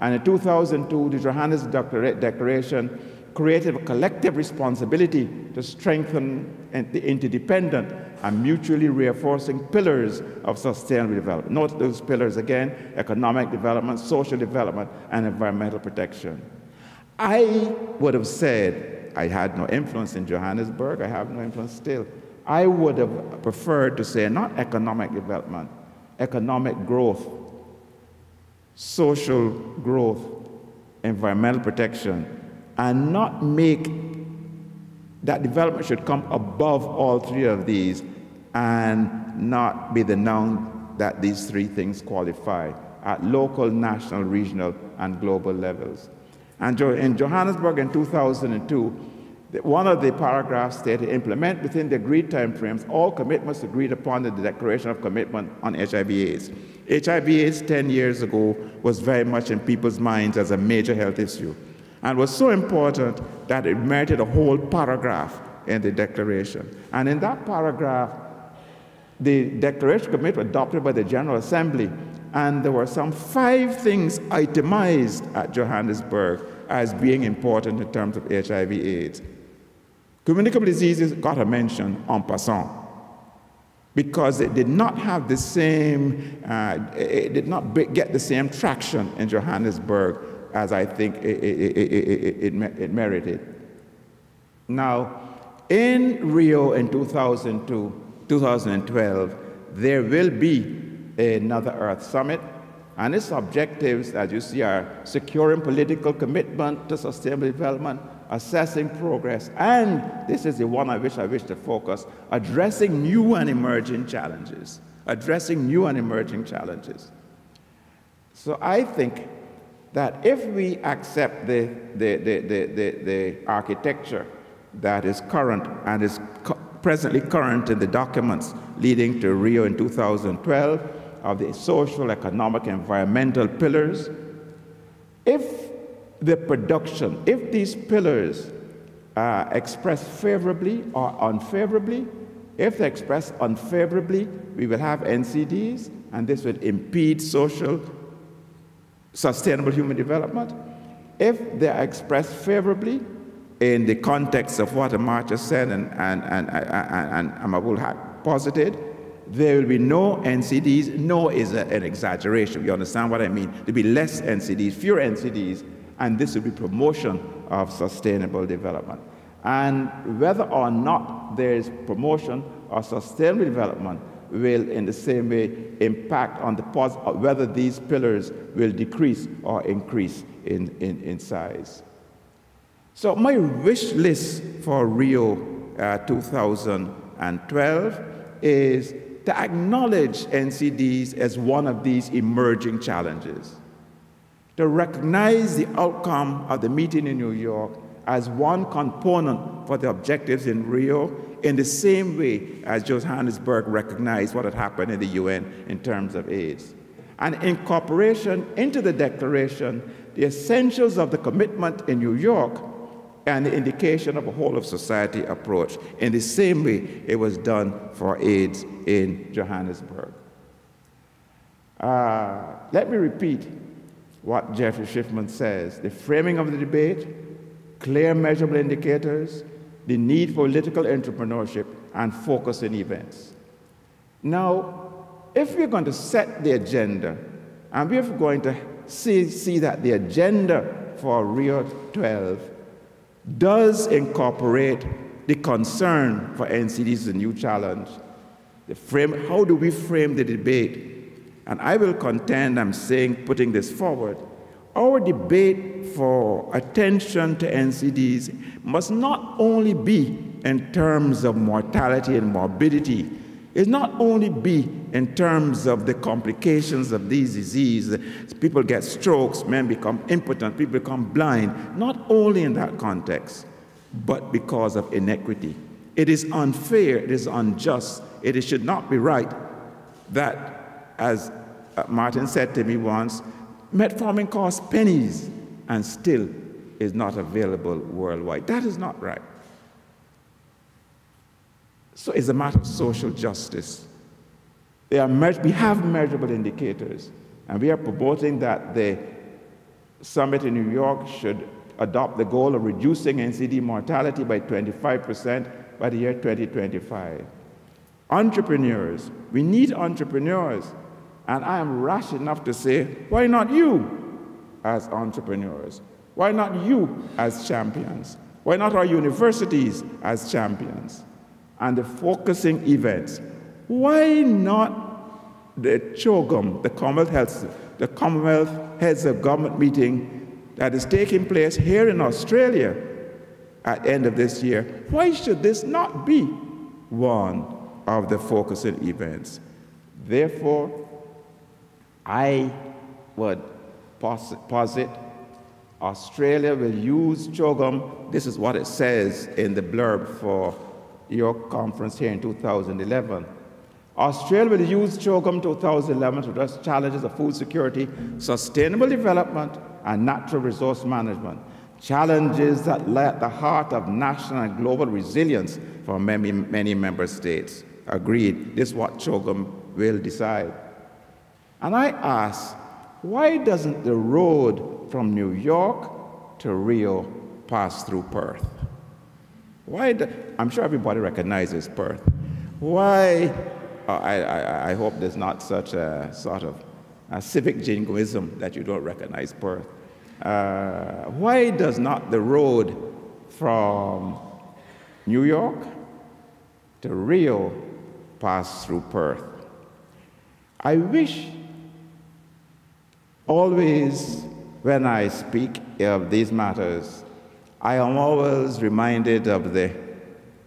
And in 2002, the Johannesburg Declaration created a collective responsibility to strengthen the interdependent and mutually reinforcing pillars of sustainable development. Note those pillars again: economic development, social development, and environmental protection. I would have said, I had no influence in Johannesburg, I have no influence still. I would have preferred to say not economic development, economic growth, social growth, environmental protection, and not make that development should come above all three of these and not be the noun that these three things qualify at local, national, regional, and global levels. And in Johannesburg in 2002, one of the paragraphs stated, implement within the agreed timeframes all commitments agreed upon in the Declaration of Commitment on HIV/AIDS. HIV/AIDS 10 years ago was very much in people's minds as a major health issue, and was so important that it merited a whole paragraph in the declaration. And in that paragraph, the declaration committee was adopted by the General Assembly, and there were some 5 things itemized at Johannesburg as being important in terms of HIV/AIDS. Communicable diseases got a mention en passant because it did not have the same, it did not get the same traction in Johannesburg as I think it merited. Now, in Rio in 2012, there will be another Earth Summit, and its objectives, as you see, are securing political commitment to sustainable development, assessing progress, and this is the one I wish to focus, addressing new and emerging challenges. addressing new and emerging challenges. So I think that if we accept the architecture that is current and is presently current in the documents leading to Rio in 2012 of the social, economic, environmental pillars, if the production, if these pillars are expressed favorably or unfavorably, if they express unfavorably, we will have NCDs, and this would impede social, sustainable human development. If they are expressed favorably in the context of what Amartya Sen and Mahbub ul Haq posited, there will be no NCDs. No is an exaggeration. You understand what I mean? There will be less NCDs, fewer NCDs, and this will be promotion of sustainable development. And whether or not there is promotion or sustainable development will, in the same way, impact on the whether these pillars will decrease or increase in size. So my wish list for Rio 2012 is to acknowledge NCDs as one of these emerging challenges, to recognize the outcome of the meeting in New York as one component for the objectives in Rio, in the same way as Johannesburg recognized what had happened in the UN in terms of AIDS. And incorporation into the declaration, the essentials of the commitment in New York and the indication of a whole-of-society approach, in the same way it was done for AIDS in Johannesburg. Let me repeat what Jeffrey Schiffman says: the framing of the debate, clear measurable indicators, the need for political entrepreneurship, and focus in events. Now, if we're going to set the agenda, and we're going to see that the agenda for Rio 12 does incorporate the concern for NCDs as a new challenge, how do we frame the debate? And I will contend, I'm saying, putting this forward, our debate for attention to NCDs must not only be in terms of mortality and morbidity. It not only be in terms of the complications of these diseases. People get strokes, men become impotent, people become blind. Not only in that context, but because of inequity. It is unfair, it is unjust, it should not be right that, as Martin said to me once, metformin costs pennies and still is not available worldwide. That is not right. So it's a matter of social justice. We have measurable indicators, and we are promoting that the summit in New York should adopt the goal of reducing NCD mortality by 25% by the year 2025. Entrepreneurs, we need entrepreneurs. And I am rash enough to say, why not you as entrepreneurs? Why not you as champions? Why not our universities as champions? And the focusing events. Why not the CHOGM, the Commonwealth Heads of Government meeting that is taking place here in Australia at the end of this year? Why should this not be one of the focusing events? Therefore, I would posit Australia will use CHOGM. This is what it says in the blurb for your conference here in 2011. Australia will use CHOGM 2011 to address challenges of food security, sustainable development, and natural resource management, challenges that lie at the heart of national and global resilience for many, many member states. Agreed. This is what CHOGM will decide. And I ask, why doesn't the road from New York to Rio pass through Perth? I'm sure everybody recognizes Perth. Why? I hope there's not such a sort of a civic jingoism that you don't recognize Perth. Why does not the road from New York to Rio pass through Perth? I wish always, when I speak of these matters, I am always reminded of the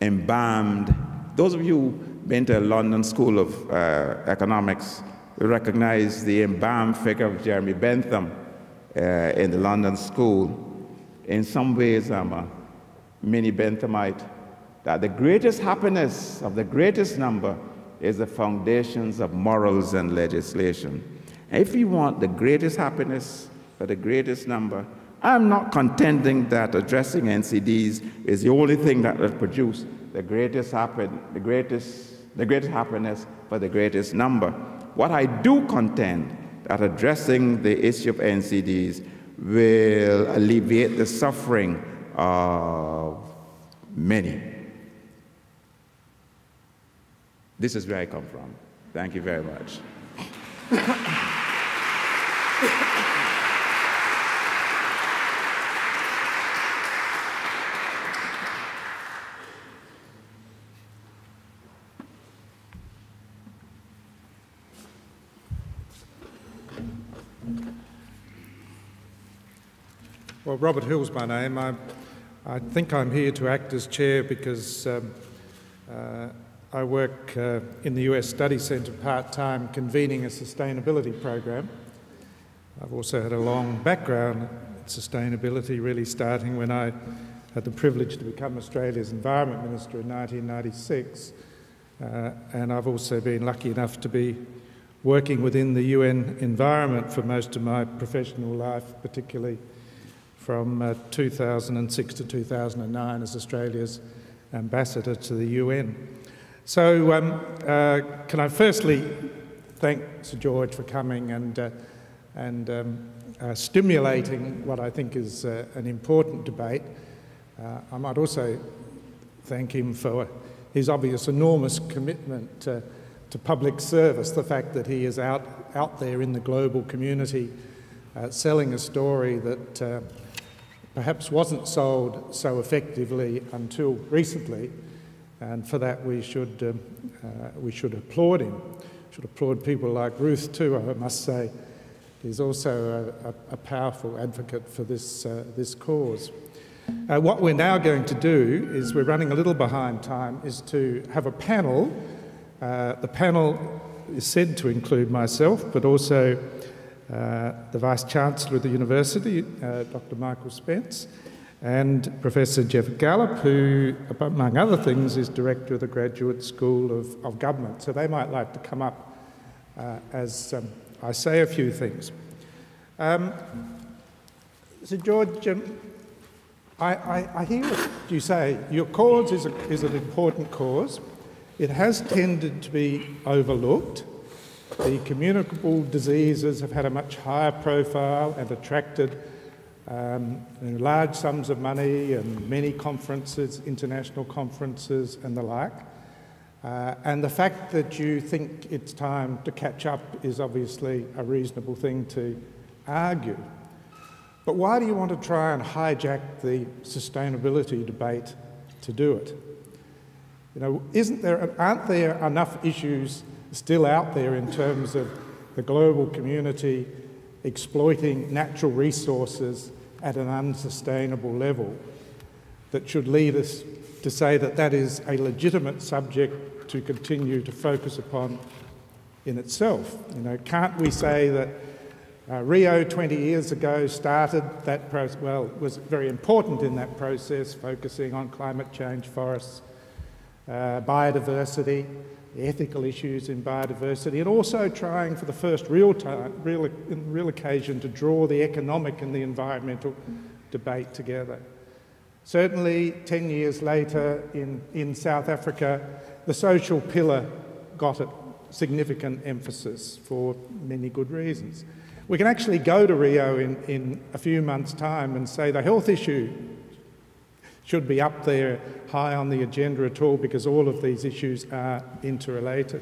embalmed. Those of you been to London School of Economics, we recognize the embalmed figure of Jeremy Bentham in the London School. In some ways, I'm a mini Benthamite, that the greatest happiness of the greatest number is the foundations of morals and legislation. If you want the greatest happiness for the greatest number, I'm not contending that addressing NCDs is the only thing that will produce the greatest happiness for the greatest number. What I do contend that addressing the issue of NCDs will alleviate the suffering of many. This is where I come from. Thank you very much. Well, Robert Hill's my name. I think I'm here to act as chair because I work in the US Study Centre part-time convening a sustainability program. I've also had a long background in sustainability, really starting when I had the privilege to become Australia's Environment Minister in 1996. And I've also been lucky enough to be working within the UN environment for most of my professional life, particularly from 2006 to 2009 as Australia's ambassador to the UN. So can I firstly thank Sir George for coming and stimulating what I think is an important debate. I might also thank him for his obvious enormous commitment to public service, the fact that he is out there in the global community selling a story that perhaps wasn't sold so effectively until recently, and for that we should applaud him. We should applaud people like Ruth too, I must say. He's also a powerful advocate for this, this cause. What we're now going to do is, we're running a little behind time, is to have a panel. The panel is said to include myself, but also the Vice-Chancellor of the University, Dr. Michael Spence, and Professor Jeff Gallup, who, among other things, is Director of the Graduate School of Government. So they might like to come up as I say a few things. So George, I hear what you say. Your cause is an important cause. It has tended to be overlooked. The communicable diseases have had a much higher profile and attracted large sums of money and many conferences, international conferences and the like. And the fact that you think it's time to catch up is obviously a reasonable thing to argue. But why do you want to try and hijack the sustainability debate to do it? You know, aren't there enough issues still out there in terms of the global community exploiting natural resources at an unsustainable level that should lead us to say that that is a legitimate subject to continue to focus upon in itself? You know, can't we say that Rio 20 years ago started that process, well, was very important in that process, focusing on climate change, forests, biodiversity, the ethical issues in biodiversity, and also trying for the first real occasion to draw the economic and the environmental debate together. Certainly, 10 years later in South Africa, the social pillar got a significant emphasis for many good reasons. We can actually go to Rio in a few months' time and say the health issue should be up there high on the agenda at all, because all of these issues are interrelated.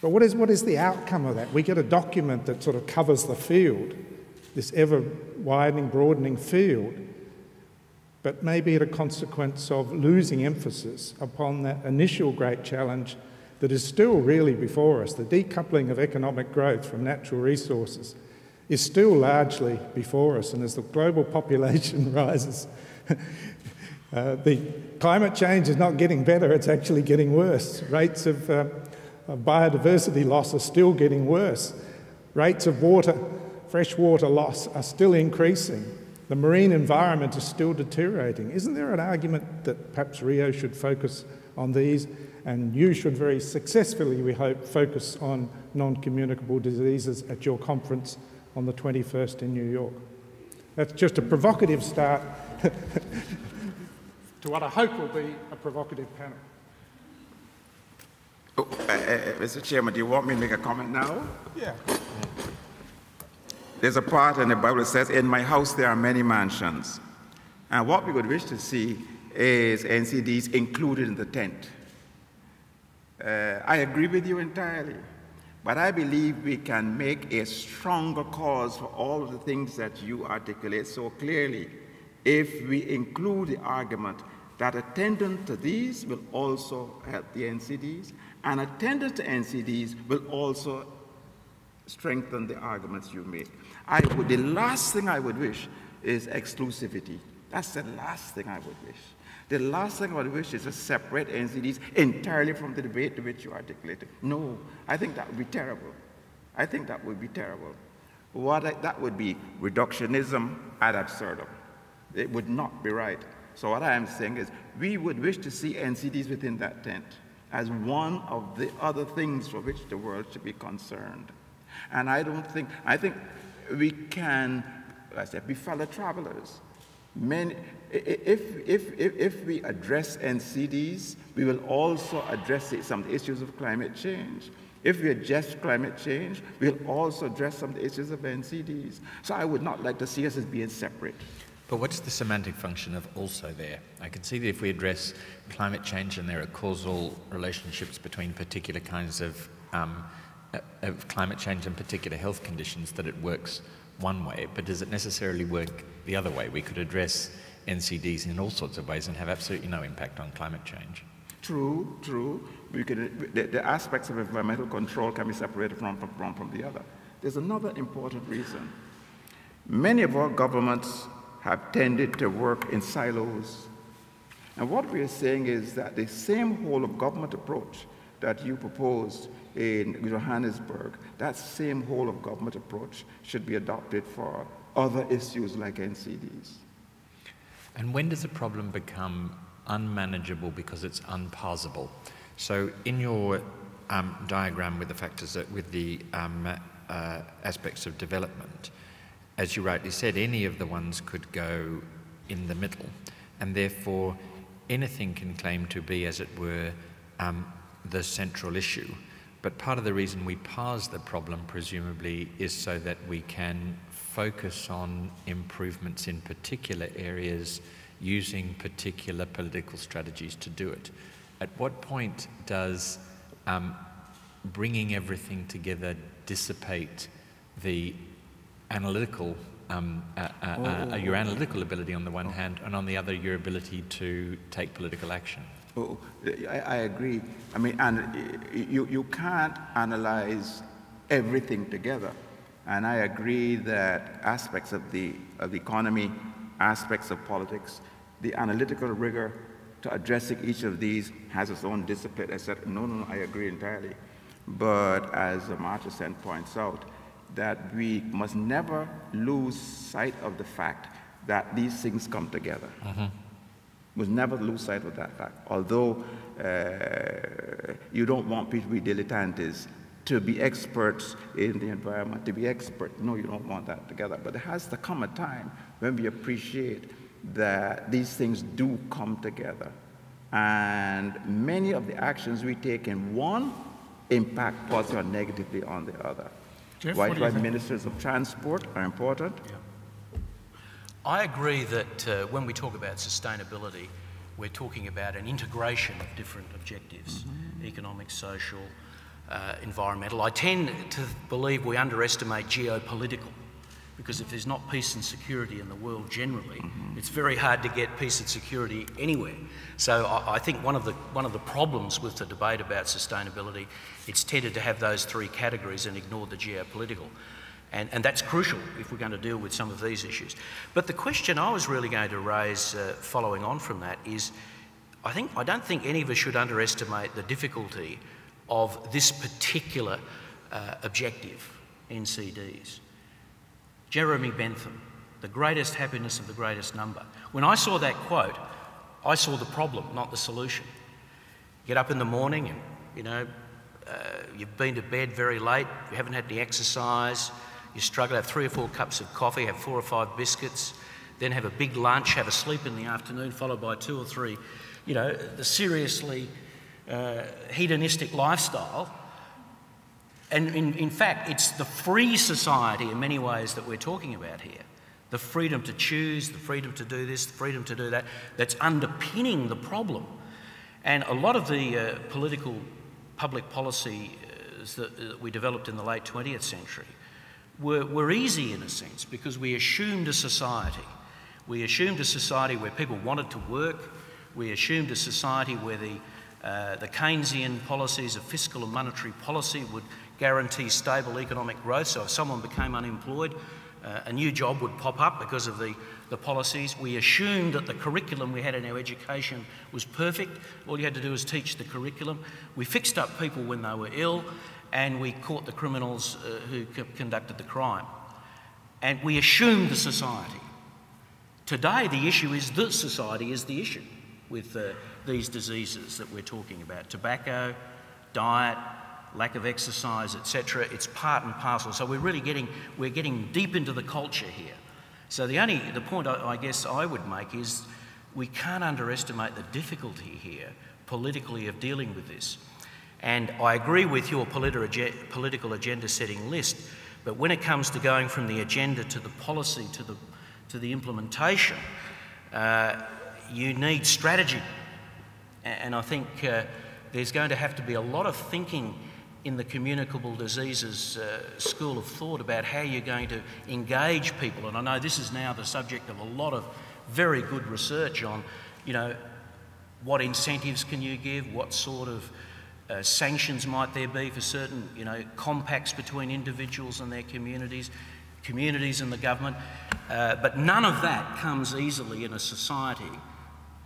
But what is the outcome of that? We get a document that sort of covers the field, this ever-widening, broadening field, but maybe at a consequence of losing emphasis upon that initial great challenge that is still really before us. The decoupling of economic growth from natural resources is still largely before us, and as the global population rises, The climate change is not getting better, it's actually getting worse. Rates of biodiversity loss are still getting worse. Rates of water, freshwater loss are still increasing. The marine environment is still deteriorating. Isn't there an argument that perhaps Rio should focus on these, and you should very successfully, we hope, focus on non-communicable diseases at your conference on the 21st in New York? That's just a provocative start to what I hope will be a provocative panel. Oh, Mr. Chairman, do you want me to make a comment now? Yeah. There's a part in the Bible that says, in my house there are many mansions. And what we would wish to see is NCDs included in the tent. I agree with you entirely, but I believe we can make a stronger cause for all of the things that you articulate so clearly if we include the argument that attendance to these will also help the NCDs, and attendance to NCDs will also strengthen the arguments you make. The last thing I would wish is exclusivity. That's the last thing I would wish. The last thing I would wish is to separate NCDs entirely from the debate to which you articulated. No, I think that would be terrible. I think that would be terrible. That would be reductionism ad absurdum. It would not be right. So what I am saying is we would wish to see NCDs within that tent as one of the other things for which the world should be concerned. And I think we can, as I said, be fellow travelers. If we address NCDs, we will also address some of the issues of climate change. If we address climate change, we'll also address some of the issues of NCDs. So I would not like to see us as being separate. But what is the semantic function of also there? I can see that if we address climate change and there are causal relationships between particular kinds of climate change and particular health conditions, that it works one way, but does it necessarily work the other way? We could address NCDs in all sorts of ways and have absolutely no impact on climate change. True, true. We could, the aspects of environmental control can be separated from the other. There's another important reason. Many of our governments have tended to work in silos. And what we are saying is that the same whole of government approach that you proposed in Johannesburg, that same whole of government approach should be adopted for other issues like NCDs. And when does a problem become unmanageable because it's unpassable? So in your diagram with the factors that, with the aspects of development, as you rightly said, any of the ones could go in the middle, and therefore anything can claim to be, as it were, the central issue. But part of the reason we parse the problem, presumably, is so that we can focus on improvements in particular areas using particular political strategies to do it. At what point does bringing everything together dissipate the analytical, your analytical ability on the one hand, and on the other, your ability to take political action? Oh, I agree. I mean, and you can't analyze everything together. And I agree that aspects of the economy, aspects of politics, the analytical rigor to addressing each of these has its own discipline, etc. No, I agree entirely. But as Amartya Sen points out, that we must never lose sight of the fact that these things come together. Must never lose sight of that fact. Although you don't want people to be dilettantes, to be experts in the environment, to be expert. No, you don't want that together. But there has to come a time when we appreciate that these things do come together. And many of the actions we take in one impact positively or negatively on the other. Jeff, why ministers of transport are important? Yeah. I agree that when we talk about sustainability, we're talking about an integration of different objectives, economic, social, environmental. I tend to believe we underestimate geopolitical, because if there's not peace and security in the world generally, it's very hard to get peace and security anywhere. So I think one of the problems with the debate about sustainability, it's tended to have those three categories and ignore the geopolitical. And that's crucial if we're going to deal with some of these issues. But the question I was really going to raise following on from that is, I don't think any of us should underestimate the difficulty of this particular objective, NCDs. Jeremy Bentham, the greatest happiness of the greatest number. When I saw that quote, I saw the problem, not the solution. Get up in the morning and, you know, you've been to bed very late, you haven't had any exercise, you struggle, have 3 or 4 cups of coffee, have 4 or 5 biscuits, then have a big lunch, have a sleep in the afternoon, followed by 2 or 3, you know, the seriously hedonistic lifestyle. And in fact, it's the free society in many ways that we're talking about here. The freedom to choose, the freedom to do this, the freedom to do that, that's underpinning the problem. And a lot of the public policy that we developed in the late 20th century were easy in a sense, because we assumed a society. We assumed a society where people wanted to work. We assumed a society where the Keynesian policies of fiscal and monetary policy would guarantee stable economic growth. So if someone became unemployed, a new job would pop up because of the policies. We assumed that the curriculum we had in our education was perfect. All you had to do was teach the curriculum. We fixed up people when they were ill, and we caught the criminals who conducted the crime. And we assumed the society. Today, the issue is that society is the issue with these diseases that we're talking about. Tobacco, diet, lack of exercise, etc. It's part and parcel. So we're really getting deep into the culture here. So the point I guess I would make is we can't underestimate the difficulty here politically of dealing with this. And I agree with your political agenda setting list, but when it comes to going from the agenda to the policy to the implementation, you need strategy. And I think there's going to have to be a lot of thinking in the communicable diseases school of thought about how you're going to engage people. And I know this is now the subject of a lot of very good research on, you know, what incentives can you give, what sort of sanctions might there be for certain, you know, compacts between individuals and their communities, communities and the government. But none of that comes easily in a society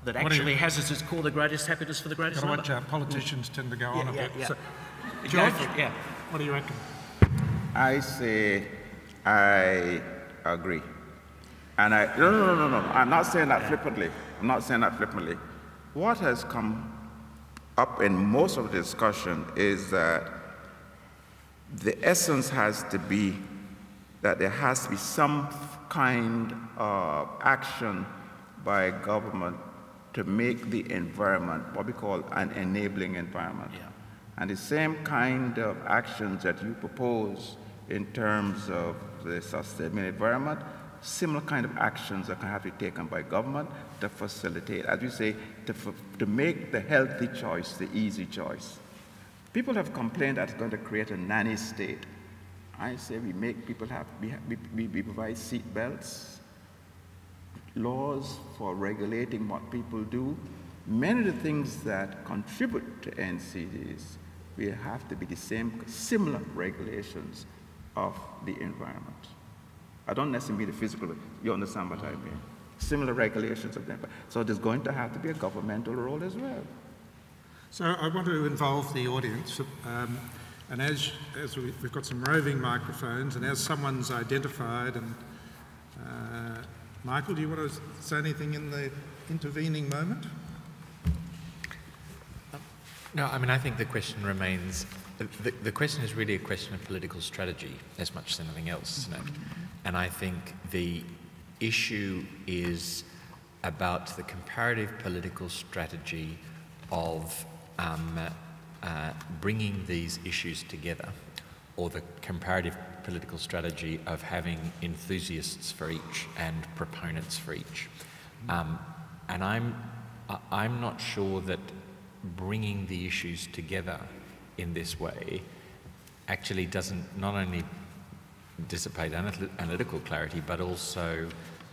that actually has as its core the greatest happiness for the greatest number. Watch our politicians tend to go on a bit. Yeah. So, George, what do you reckon? I say I agree. And no, I'm not saying that flippantly. What has come up in most of the discussion is that the essence has to be that there has to be some kind of action by government to make the environment what we call an enabling environment. Yeah. And the same kind of actions that you propose in terms of the sustainable environment, similar kind of actions that can have to be taken by government to facilitate, as you say, to make the healthy choice, the easy choice. People have complained that it's going to create a nanny state. I say we make people have, we provide seat belts, laws for regulating what people do. Many of the things that contribute to NCDs will have to be the same, similar regulations of the environment. I don't necessarily mean the physical, you understand what I mean. Similar regulations of the environment. So there's going to have to be a governmental role as well. So I want to involve the audience. And as we've got some roving microphones, and as someone's identified, and Michael, do you want to say anything in the intervening moment? No, I mean, I think the question remains, the question is really a question of political strategy as much as anything else, isn't it? And I think the issue is about the comparative political strategy of bringing these issues together, or the comparative political strategy of having enthusiasts for each and proponents for each. And I'm not sure that bringing the issues together in this way actually doesn't not only dissipate analytical clarity, but also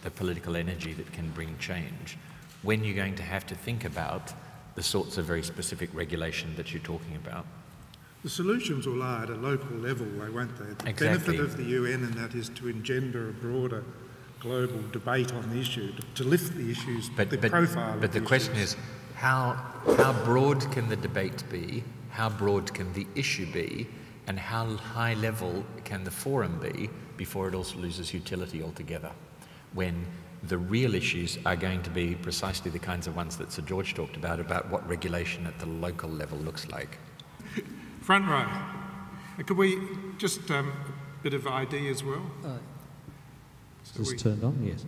the political energy that can bring change. When you're going to have to think about the sorts of very specific regulation that you're talking about. The solutions will lie at a local level, won't they? The benefit of the UN in that is to engender a broader global debate on the issue, to lift the issues, the profile. But the question is, how broad can the debate be? How broad can the issue be? And how high level can the forum be before it also loses utility altogether, when the real issues are going to be precisely the kinds of ones that Sir George talked about what regulation at the local level looks like? Front row. Could we just a bit of ID as well? Is this turned on? Yes.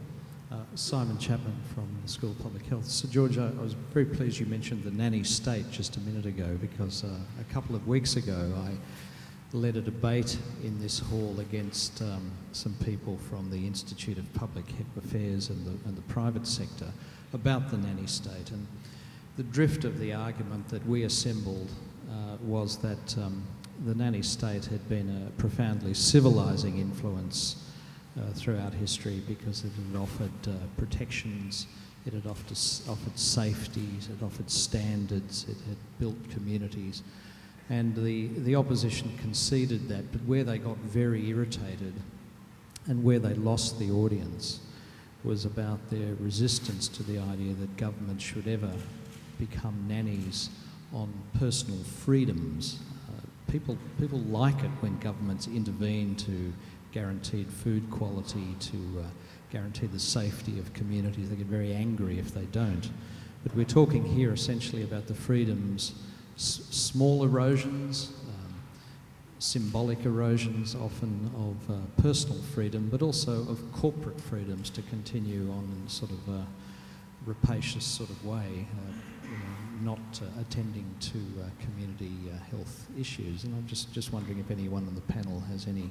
Simon Chapman from the School of Public Health. Sir George, I was very pleased you mentioned the nanny state just a minute ago, because a couple of weeks ago I led a debate in this hall against some people from the Institute of Public Affairs and the private sector about the nanny state. And the drift of the argument that we assembled was that the nanny state had been a profoundly civilising influence throughout history, because it had offered protections, it had offered safeties, it offered standards, it had built communities. And the opposition conceded that, but where they got very irritated and where they lost the audience was about their resistance to the idea that government should ever become nannies on personal freedoms. People like it when governments intervene to guarantee food quality, to guarantee the safety of communities. They get very angry if they don't. But we're talking here essentially about the freedoms, small erosions, symbolic erosions often of personal freedom, but also of corporate freedoms to continue on in sort of a rapacious sort of way, not attending to community health issues. And I'm just wondering if anyone on the panel has any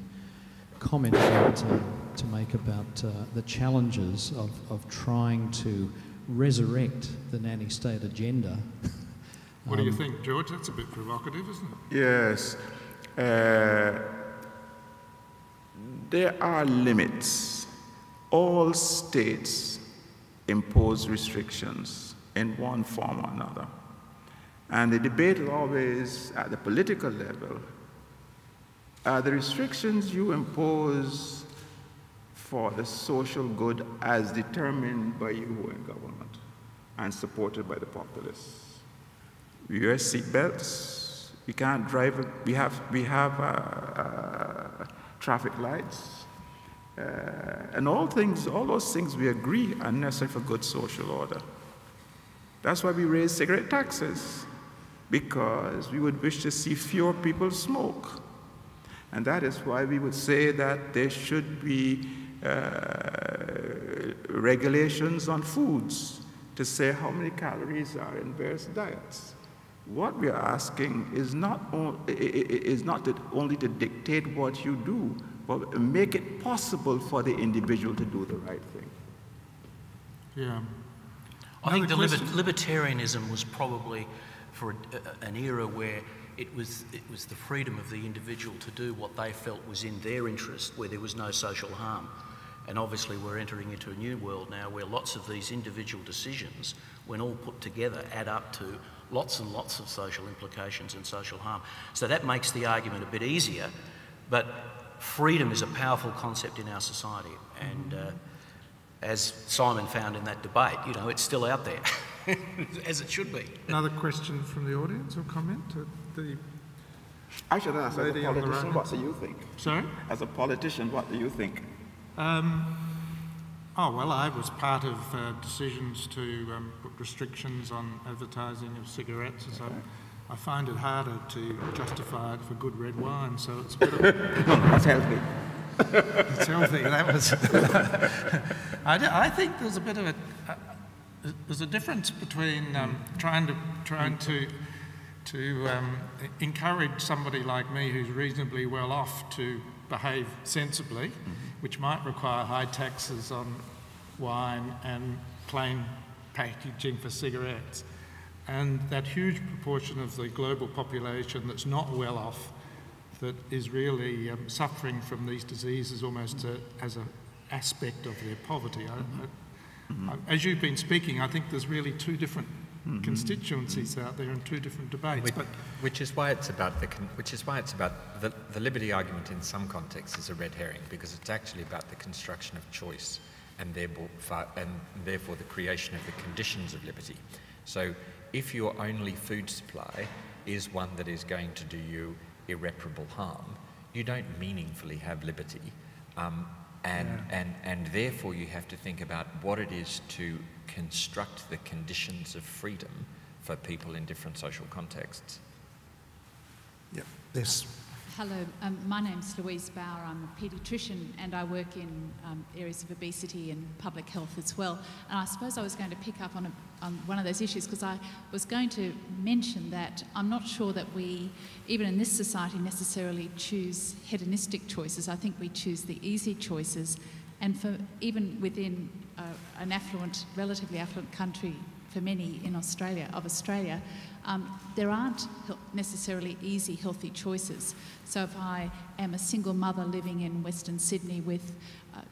comment to make about the challenges of trying to resurrect the nanny state agenda. What do you think, George? That's a bit provocative, isn't it? Yes. There are limits. All states impose restrictions in one form or another. And the debate is always at the political level. Are the restrictions you impose for the social good as determined by you in government and supported by the populace? We wear seatbelts. We can't drive. We have traffic lights, and all those things we agree are necessary for good social order. That's why we raise cigarette taxes, because we would wish to see fewer people smoke, and that is why we would say that there should be regulations on foods to say how many calories are in various diets. What we are asking is not only to dictate what you do, but make it possible for the individual to do the right thing. Yeah. I think the libertarianism was probably for an era where it was the freedom of the individual to do what they felt was in their interest, where there was no social harm. And obviously we're entering into a new world now where lots of these individual decisions, when all put together, add up to lots and lots of social implications and social harm. So that makes the argument a bit easier, but freedom is a powerful concept in our society. And as Simon found in that debate, you know, it's still out there, as it should be. Another question from the audience or comment? I should ask, as a politician, what do you think? Sorry? As a politician, what do you think? Oh, well, I was part of decisions to put restrictions on advertising of cigarettes and so on. I find it harder to justify it for good red wine, so it's better. That's healthy. It's healthy. That was. I think there's a bit of a there's a difference between trying to encourage somebody like me who's reasonably well off to behave sensibly, which might require high taxes on wine and plain packaging for cigarettes. And that huge proportion of the global population that's not well off, that is really suffering from these diseases almost as an aspect of their poverty. As you've been speaking, I think there's really two different constituencies out there in two different debates. Which is why it's about the liberty argument in some contexts is a red herring, because it's actually about the construction of choice and therefore the creation of the conditions of liberty. So if your only food supply is one that is going to do you irreparable harm, you don't meaningfully have liberty. And therefore you have to think about what it is to construct the conditions of freedom for people in different social contexts. Yep. Yes. Hello, my name's Louise Bauer. I'm a paediatrician and I work in areas of obesity and public health as well. And I suppose I was going to pick up on one of those issues, because I was going to mention that I'm not sure that we, even in this society, necessarily choose hedonistic choices. I think we choose the easy choices. And for even within an affluent, relatively affluent country, for many in Australia, there aren't necessarily easy, healthy choices. So if I am a single mother living in Western Sydney with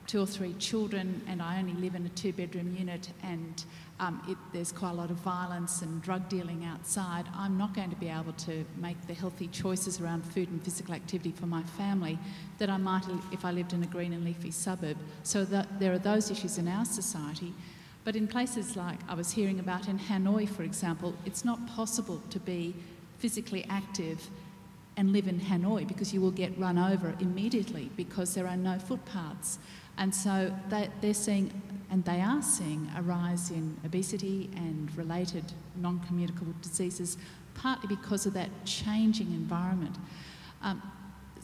2 or 3 children, and I only live in a 2-bedroom unit, and there's quite a lot of violence and drug dealing outside, I'm not going to be able to make the healthy choices around food and physical activity for my family that I might if I lived in a green and leafy suburb. So that there are those issues in our society. But in places like I was hearing about in Hanoi, for example, it's not possible to be physically active and live in Hanoi, because you will get run over immediately because there are no footpaths. And so they are seeing a rise in obesity and related non-communicable diseases, partly because of that changing environment.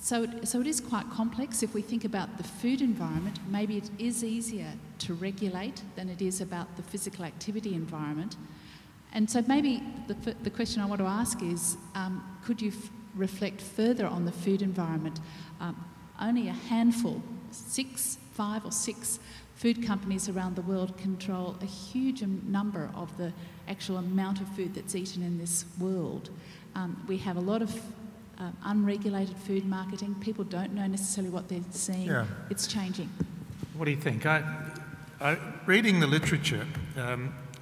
So it is quite complex. If we think about the food environment, maybe it is easier to regulate than it is about the physical activity environment. And so maybe the question I want to ask is, could you reflect further on the food environment? Only a handful, 5 or 6 food companies around the world control a huge number of the actual amount of food that's eaten in this world. We have a lot of unregulated food marketing. People don't know necessarily what they're seeing. Yeah. It's changing. What do you think? Reading the literature,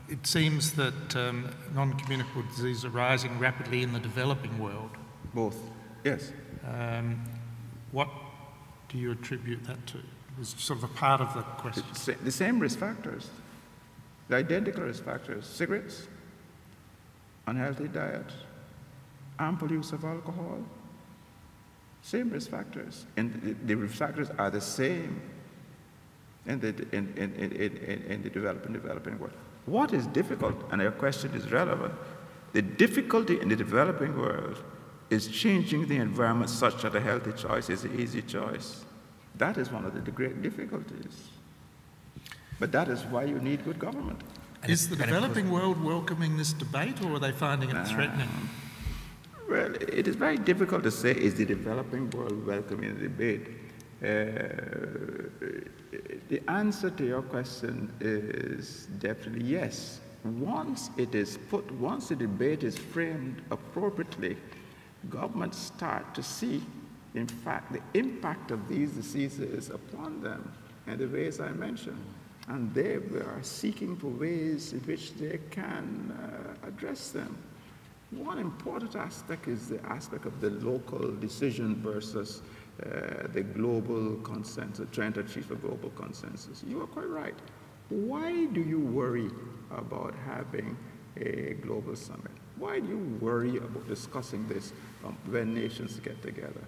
it seems that non-communicable diseases are rising rapidly in the developing world. Both, yes. What do you attribute that to? It was sort of a part of the question. The same risk factors, the identical risk factors: cigarettes, unhealthy diet, ample use of alcohol, same risk factors. And the risk factors are the same in the developing world. What is difficult, and your question is relevant, the difficulty in the developing world is changing the environment such that a healthy choice is an easy choice. That is one of the great difficulties. But that is why you need good government. Is the developing world welcoming this debate, or are they finding it threatening? Well, it is very difficult to say, is the developing world welcoming the debate? The answer to your question is definitely yes. Once the debate is framed appropriately, governments start to see, in fact, the impact of these diseases upon them in the ways I mentioned. And they are seeking for ways in which they can address them. One important aspect is the aspect of the local decision versus the global consensus, trying to achieve a global consensus. You are quite right. Why do you worry about having a global summit? Why do you worry about discussing this when nations get together?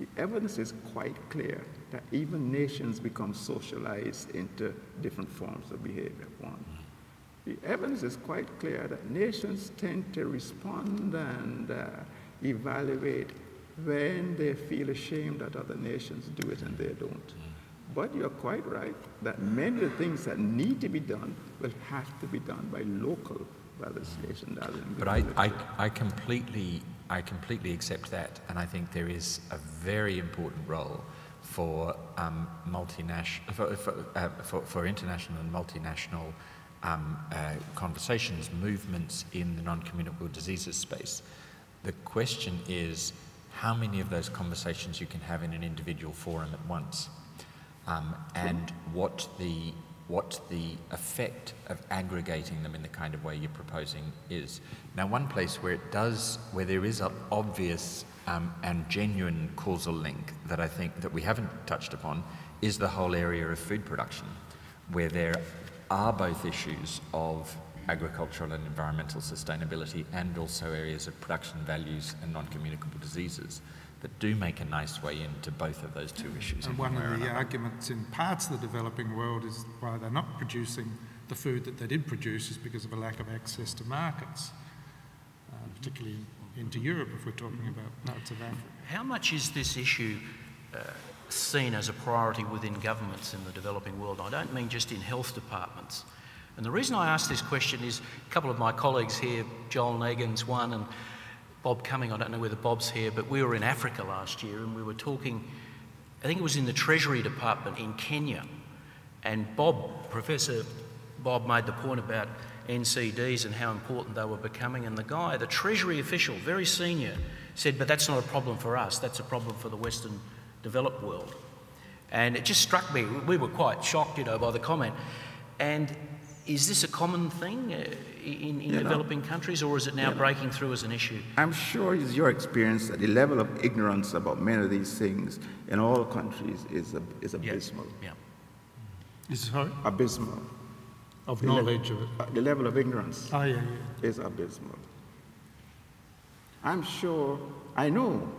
The evidence is quite clear that even nations become socialized into different forms of behavior. The evidence is quite clear that nations tend to respond and evaluate when they feel ashamed that other nations do it and they don't. But you're quite right that many of the things that need to be done will have to be done by local legislation. But I completely accept that, and I think there is a very important role for international and multinational conversations, movements in the non-communicable diseases space. The question is how many of those conversations you can have in an individual forum at once, and what the what the effect of aggregating them in the kind of way you're proposing is. Now, one place where it does, where there is an obvious and genuine causal link that I think that we haven't touched upon is the whole area of food production, where there are both issues of agricultural and environmental sustainability and also areas of production values and non-communicable diseases that do make a nice way into both of those two issues. And one of the arguments in parts of the developing world is why they're not producing the food that they did produce is because of a lack of access to markets, particularly into Europe if we're talking about parts of Africa. How much is this issue seen as a priority within governments in the developing world? I don't mean just in health departments. And the reason I ask this question is a couple of my colleagues here, Joel Nagin's one and Bob Cumming, I don't know whether Bob's here, but we were in Africa last year and we were talking, I think it was in the Treasury Department in Kenya, and Bob, Professor Bob, made the point about NCDs and how important they were becoming, and the guy, the Treasury official, very senior, said, but that's not a problem for us, that's a problem for the Western developed world. And it just struck me, we were quite shocked, you know, by the comment. And is this a common thing in developing countries, or is it now breaking through as an issue? I'm sure it's your experience that the level of ignorance about many of these things in all countries is abysmal. Yeah. Is it abysmal? Of the knowledge of it. The level of ignorance is abysmal. I'm sure, I know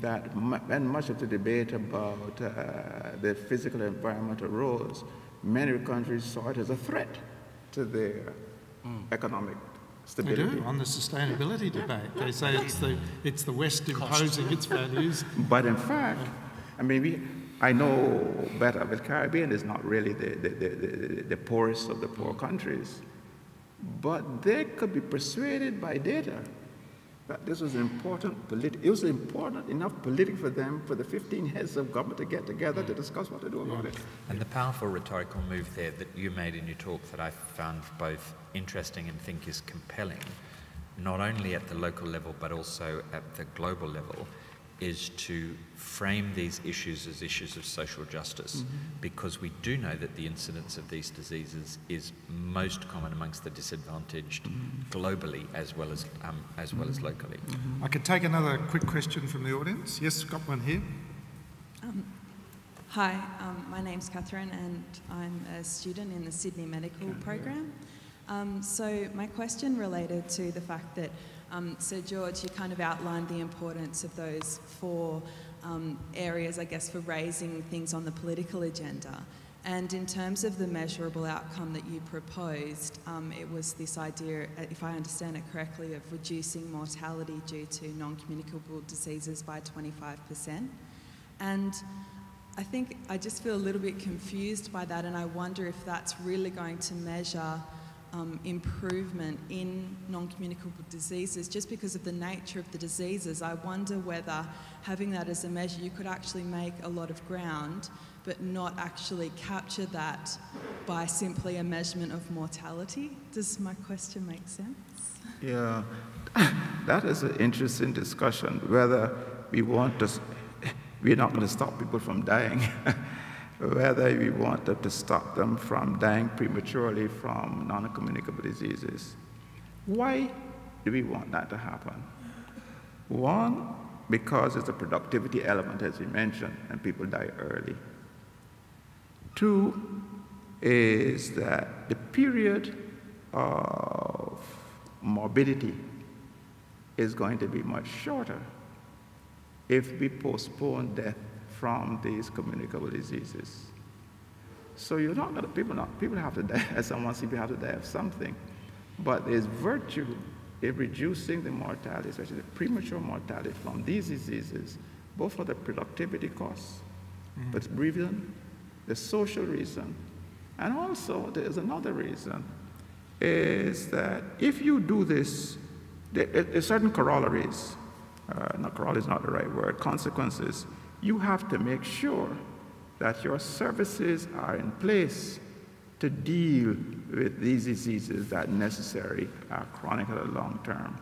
that when much of the debate about the physical environment arose, many countries saw it as a threat to their economic stability. They do, on the sustainability debate. They say it's the West imposing its values. But in fact, I mean, I know better, but Caribbean is not really the poorest of the poor countries. But they could be persuaded by data that this was important, it was important enough politically for them, for the 15 heads of government to get together to discuss what to do about it. And the powerful rhetorical move there that you made in your talk that I found both interesting and think is compelling, not only at the local level but also at the global level, is to frame these issues as issues of social justice, because we do know that the incidence of these diseases is most common amongst the disadvantaged globally as well as locally. I could take another quick question from the audience. Yes, got one here. Hi, my name's Catherine and I'm a student in the Sydney Medical Program. So my question related to the fact that Sir George, you kind of outlined the importance of those four areas, I guess, for raising things on the political agenda. And in terms of the measurable outcome that you proposed, it was this idea, if I understand it correctly, of reducing mortality due to non-communicable diseases by 25%. And I think I just feel a little bit confused by that, and I wonder if that's really going to measure improvement in non-communicable diseases. Just because of the nature of the diseases, I wonder whether having that as a measure, you could actually make a lot of ground but not actually capture that by simply a measurement of mortality. Does my question make sense? Yeah, that is an interesting discussion, whether we want to, we're not going to stop people from dying. Whether we want to stop them from dying prematurely from non-communicable diseases. Why do we want that to happen? One, because it's a productivity element, as we mentioned, and people die early. Two, is that the period of morbidity is going to be much shorter if we postpone death from these communicable diseases. So you're not going to, people have to die, as someone said, people have to die of something. But there's virtue in reducing the mortality, especially the premature mortality from these diseases, both for the productivity costs, but the reason, the social reason, and also there's another reason, is that if you do this, there's certain corollaries, not corollaries, not the right word, consequences. You have to make sure that your services are in place to deal with these diseases that necessarily are chronic or long term.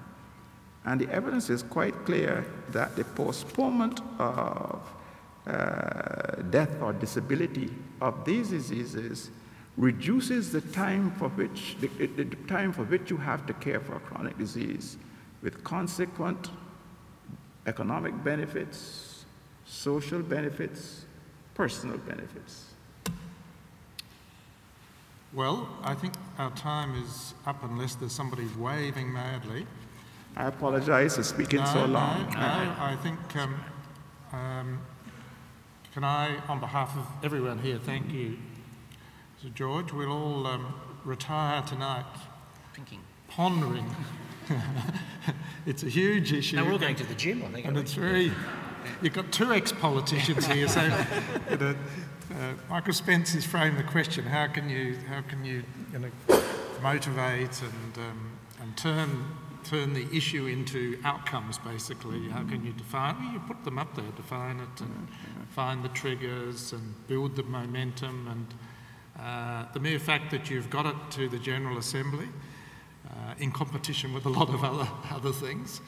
And the evidence is quite clear that the postponement of death or disability of these diseases reduces the time for which you have to care for a chronic disease, with consequent economic benefits, social benefits, personal benefits. Well, I think our time is up unless there's somebody waving madly. I apologize for speaking so long. No, I think, can I, on behalf of everyone here, thank you. So George, we'll all retire tonight. Thinking. Pondering. It's a huge issue. No, we're all going to the gym, I think. And it's very, you've got two ex-politicians here, so you know, Michael Spence has framed the question: how can you motivate and turn the issue into outcomes? Basically, how can you define? Well, you put them up there, define it, and find the triggers, and build the momentum. And the mere fact that you've got it to the General Assembly, in competition with a lot of other things,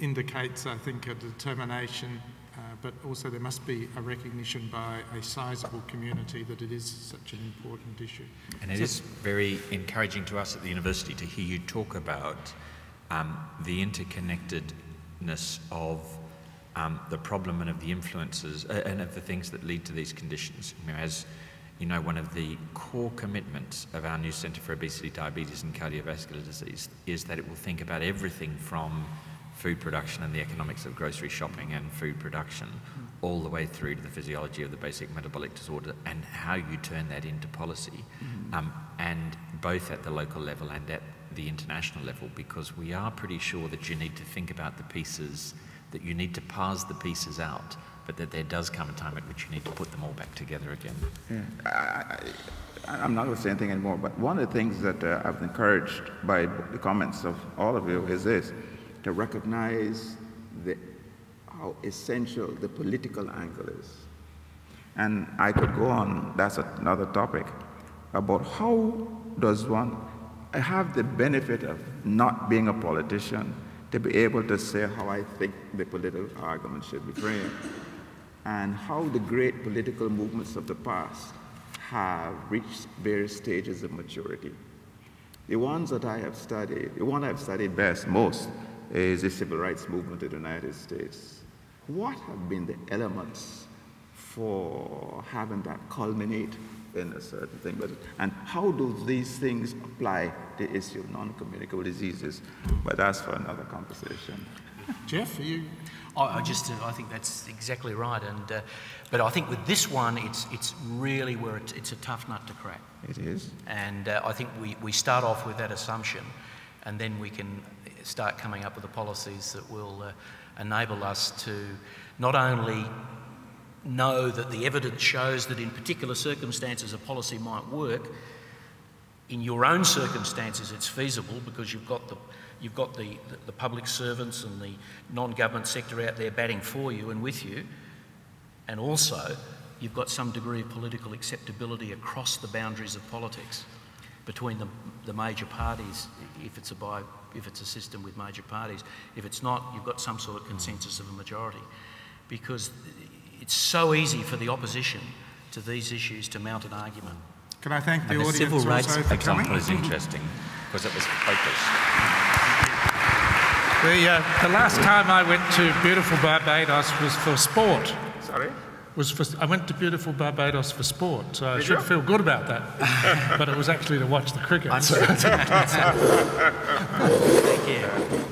indicates, I think, a determination. But also there must be a recognition by a sizable community that it is such an important issue. And it is very encouraging to us at the university to hear you talk about the interconnectedness of the problem and of the influences and of the things that lead to these conditions. You know, as you know, one of the core commitments of our new Centre for Obesity, Diabetes and Cardiovascular Disease is that it will think about everything from food production and the economics of grocery shopping and food production, all the way through to the physiology of the basic metabolic disorder and how you turn that into policy, and both at the local level and at the international level, because we are pretty sure that you need to think about the pieces, that you need to parse the pieces out, but that there does come a time at which you need to put them all back together again. Yeah. I'm not going to say anything anymore, but one of the things that I've been encouraged by the comments of all of you is this: to recognize how essential the political angle is. And I could go on, that's another topic, about how does one have the benefit of not being a politician to be able to say how I think the political argument should be framed, and how the great political movements of the past have reached various stages of maturity. The ones that I have studied, the one I've studied best, most, is the civil rights movement in the United States. What have been the elements for having that culminate in a certain thing? And how do these things apply to the issue of non-communicable diseases? But that's for another conversation. Jeff, are you? I think that's exactly right. And but I think with this one, it's really where it's a tough nut to crack. It is. And I think we start off with that assumption, and then we can start coming up with the policies that will enable us to not only know that the evidence shows that in particular circumstances a policy might work, in your own circumstances it's feasible because you've got the public servants and the non-government sector out there batting for you and with you, and also you've got some degree of political acceptability across the boundaries of politics between the major parties, if it's a system with major parties. If it's not, you've got some sort of consensus of a majority, because it's so easy for the opposition to these issues to mount an argument. Can I thank the audience also for coming? The civil rights example is interesting because it was focused. The last time I went to beautiful Barbados was for sport. Sorry? I went to beautiful Barbados for sport, so I should feel good about that. But it was actually to watch the cricket. So. Thank you.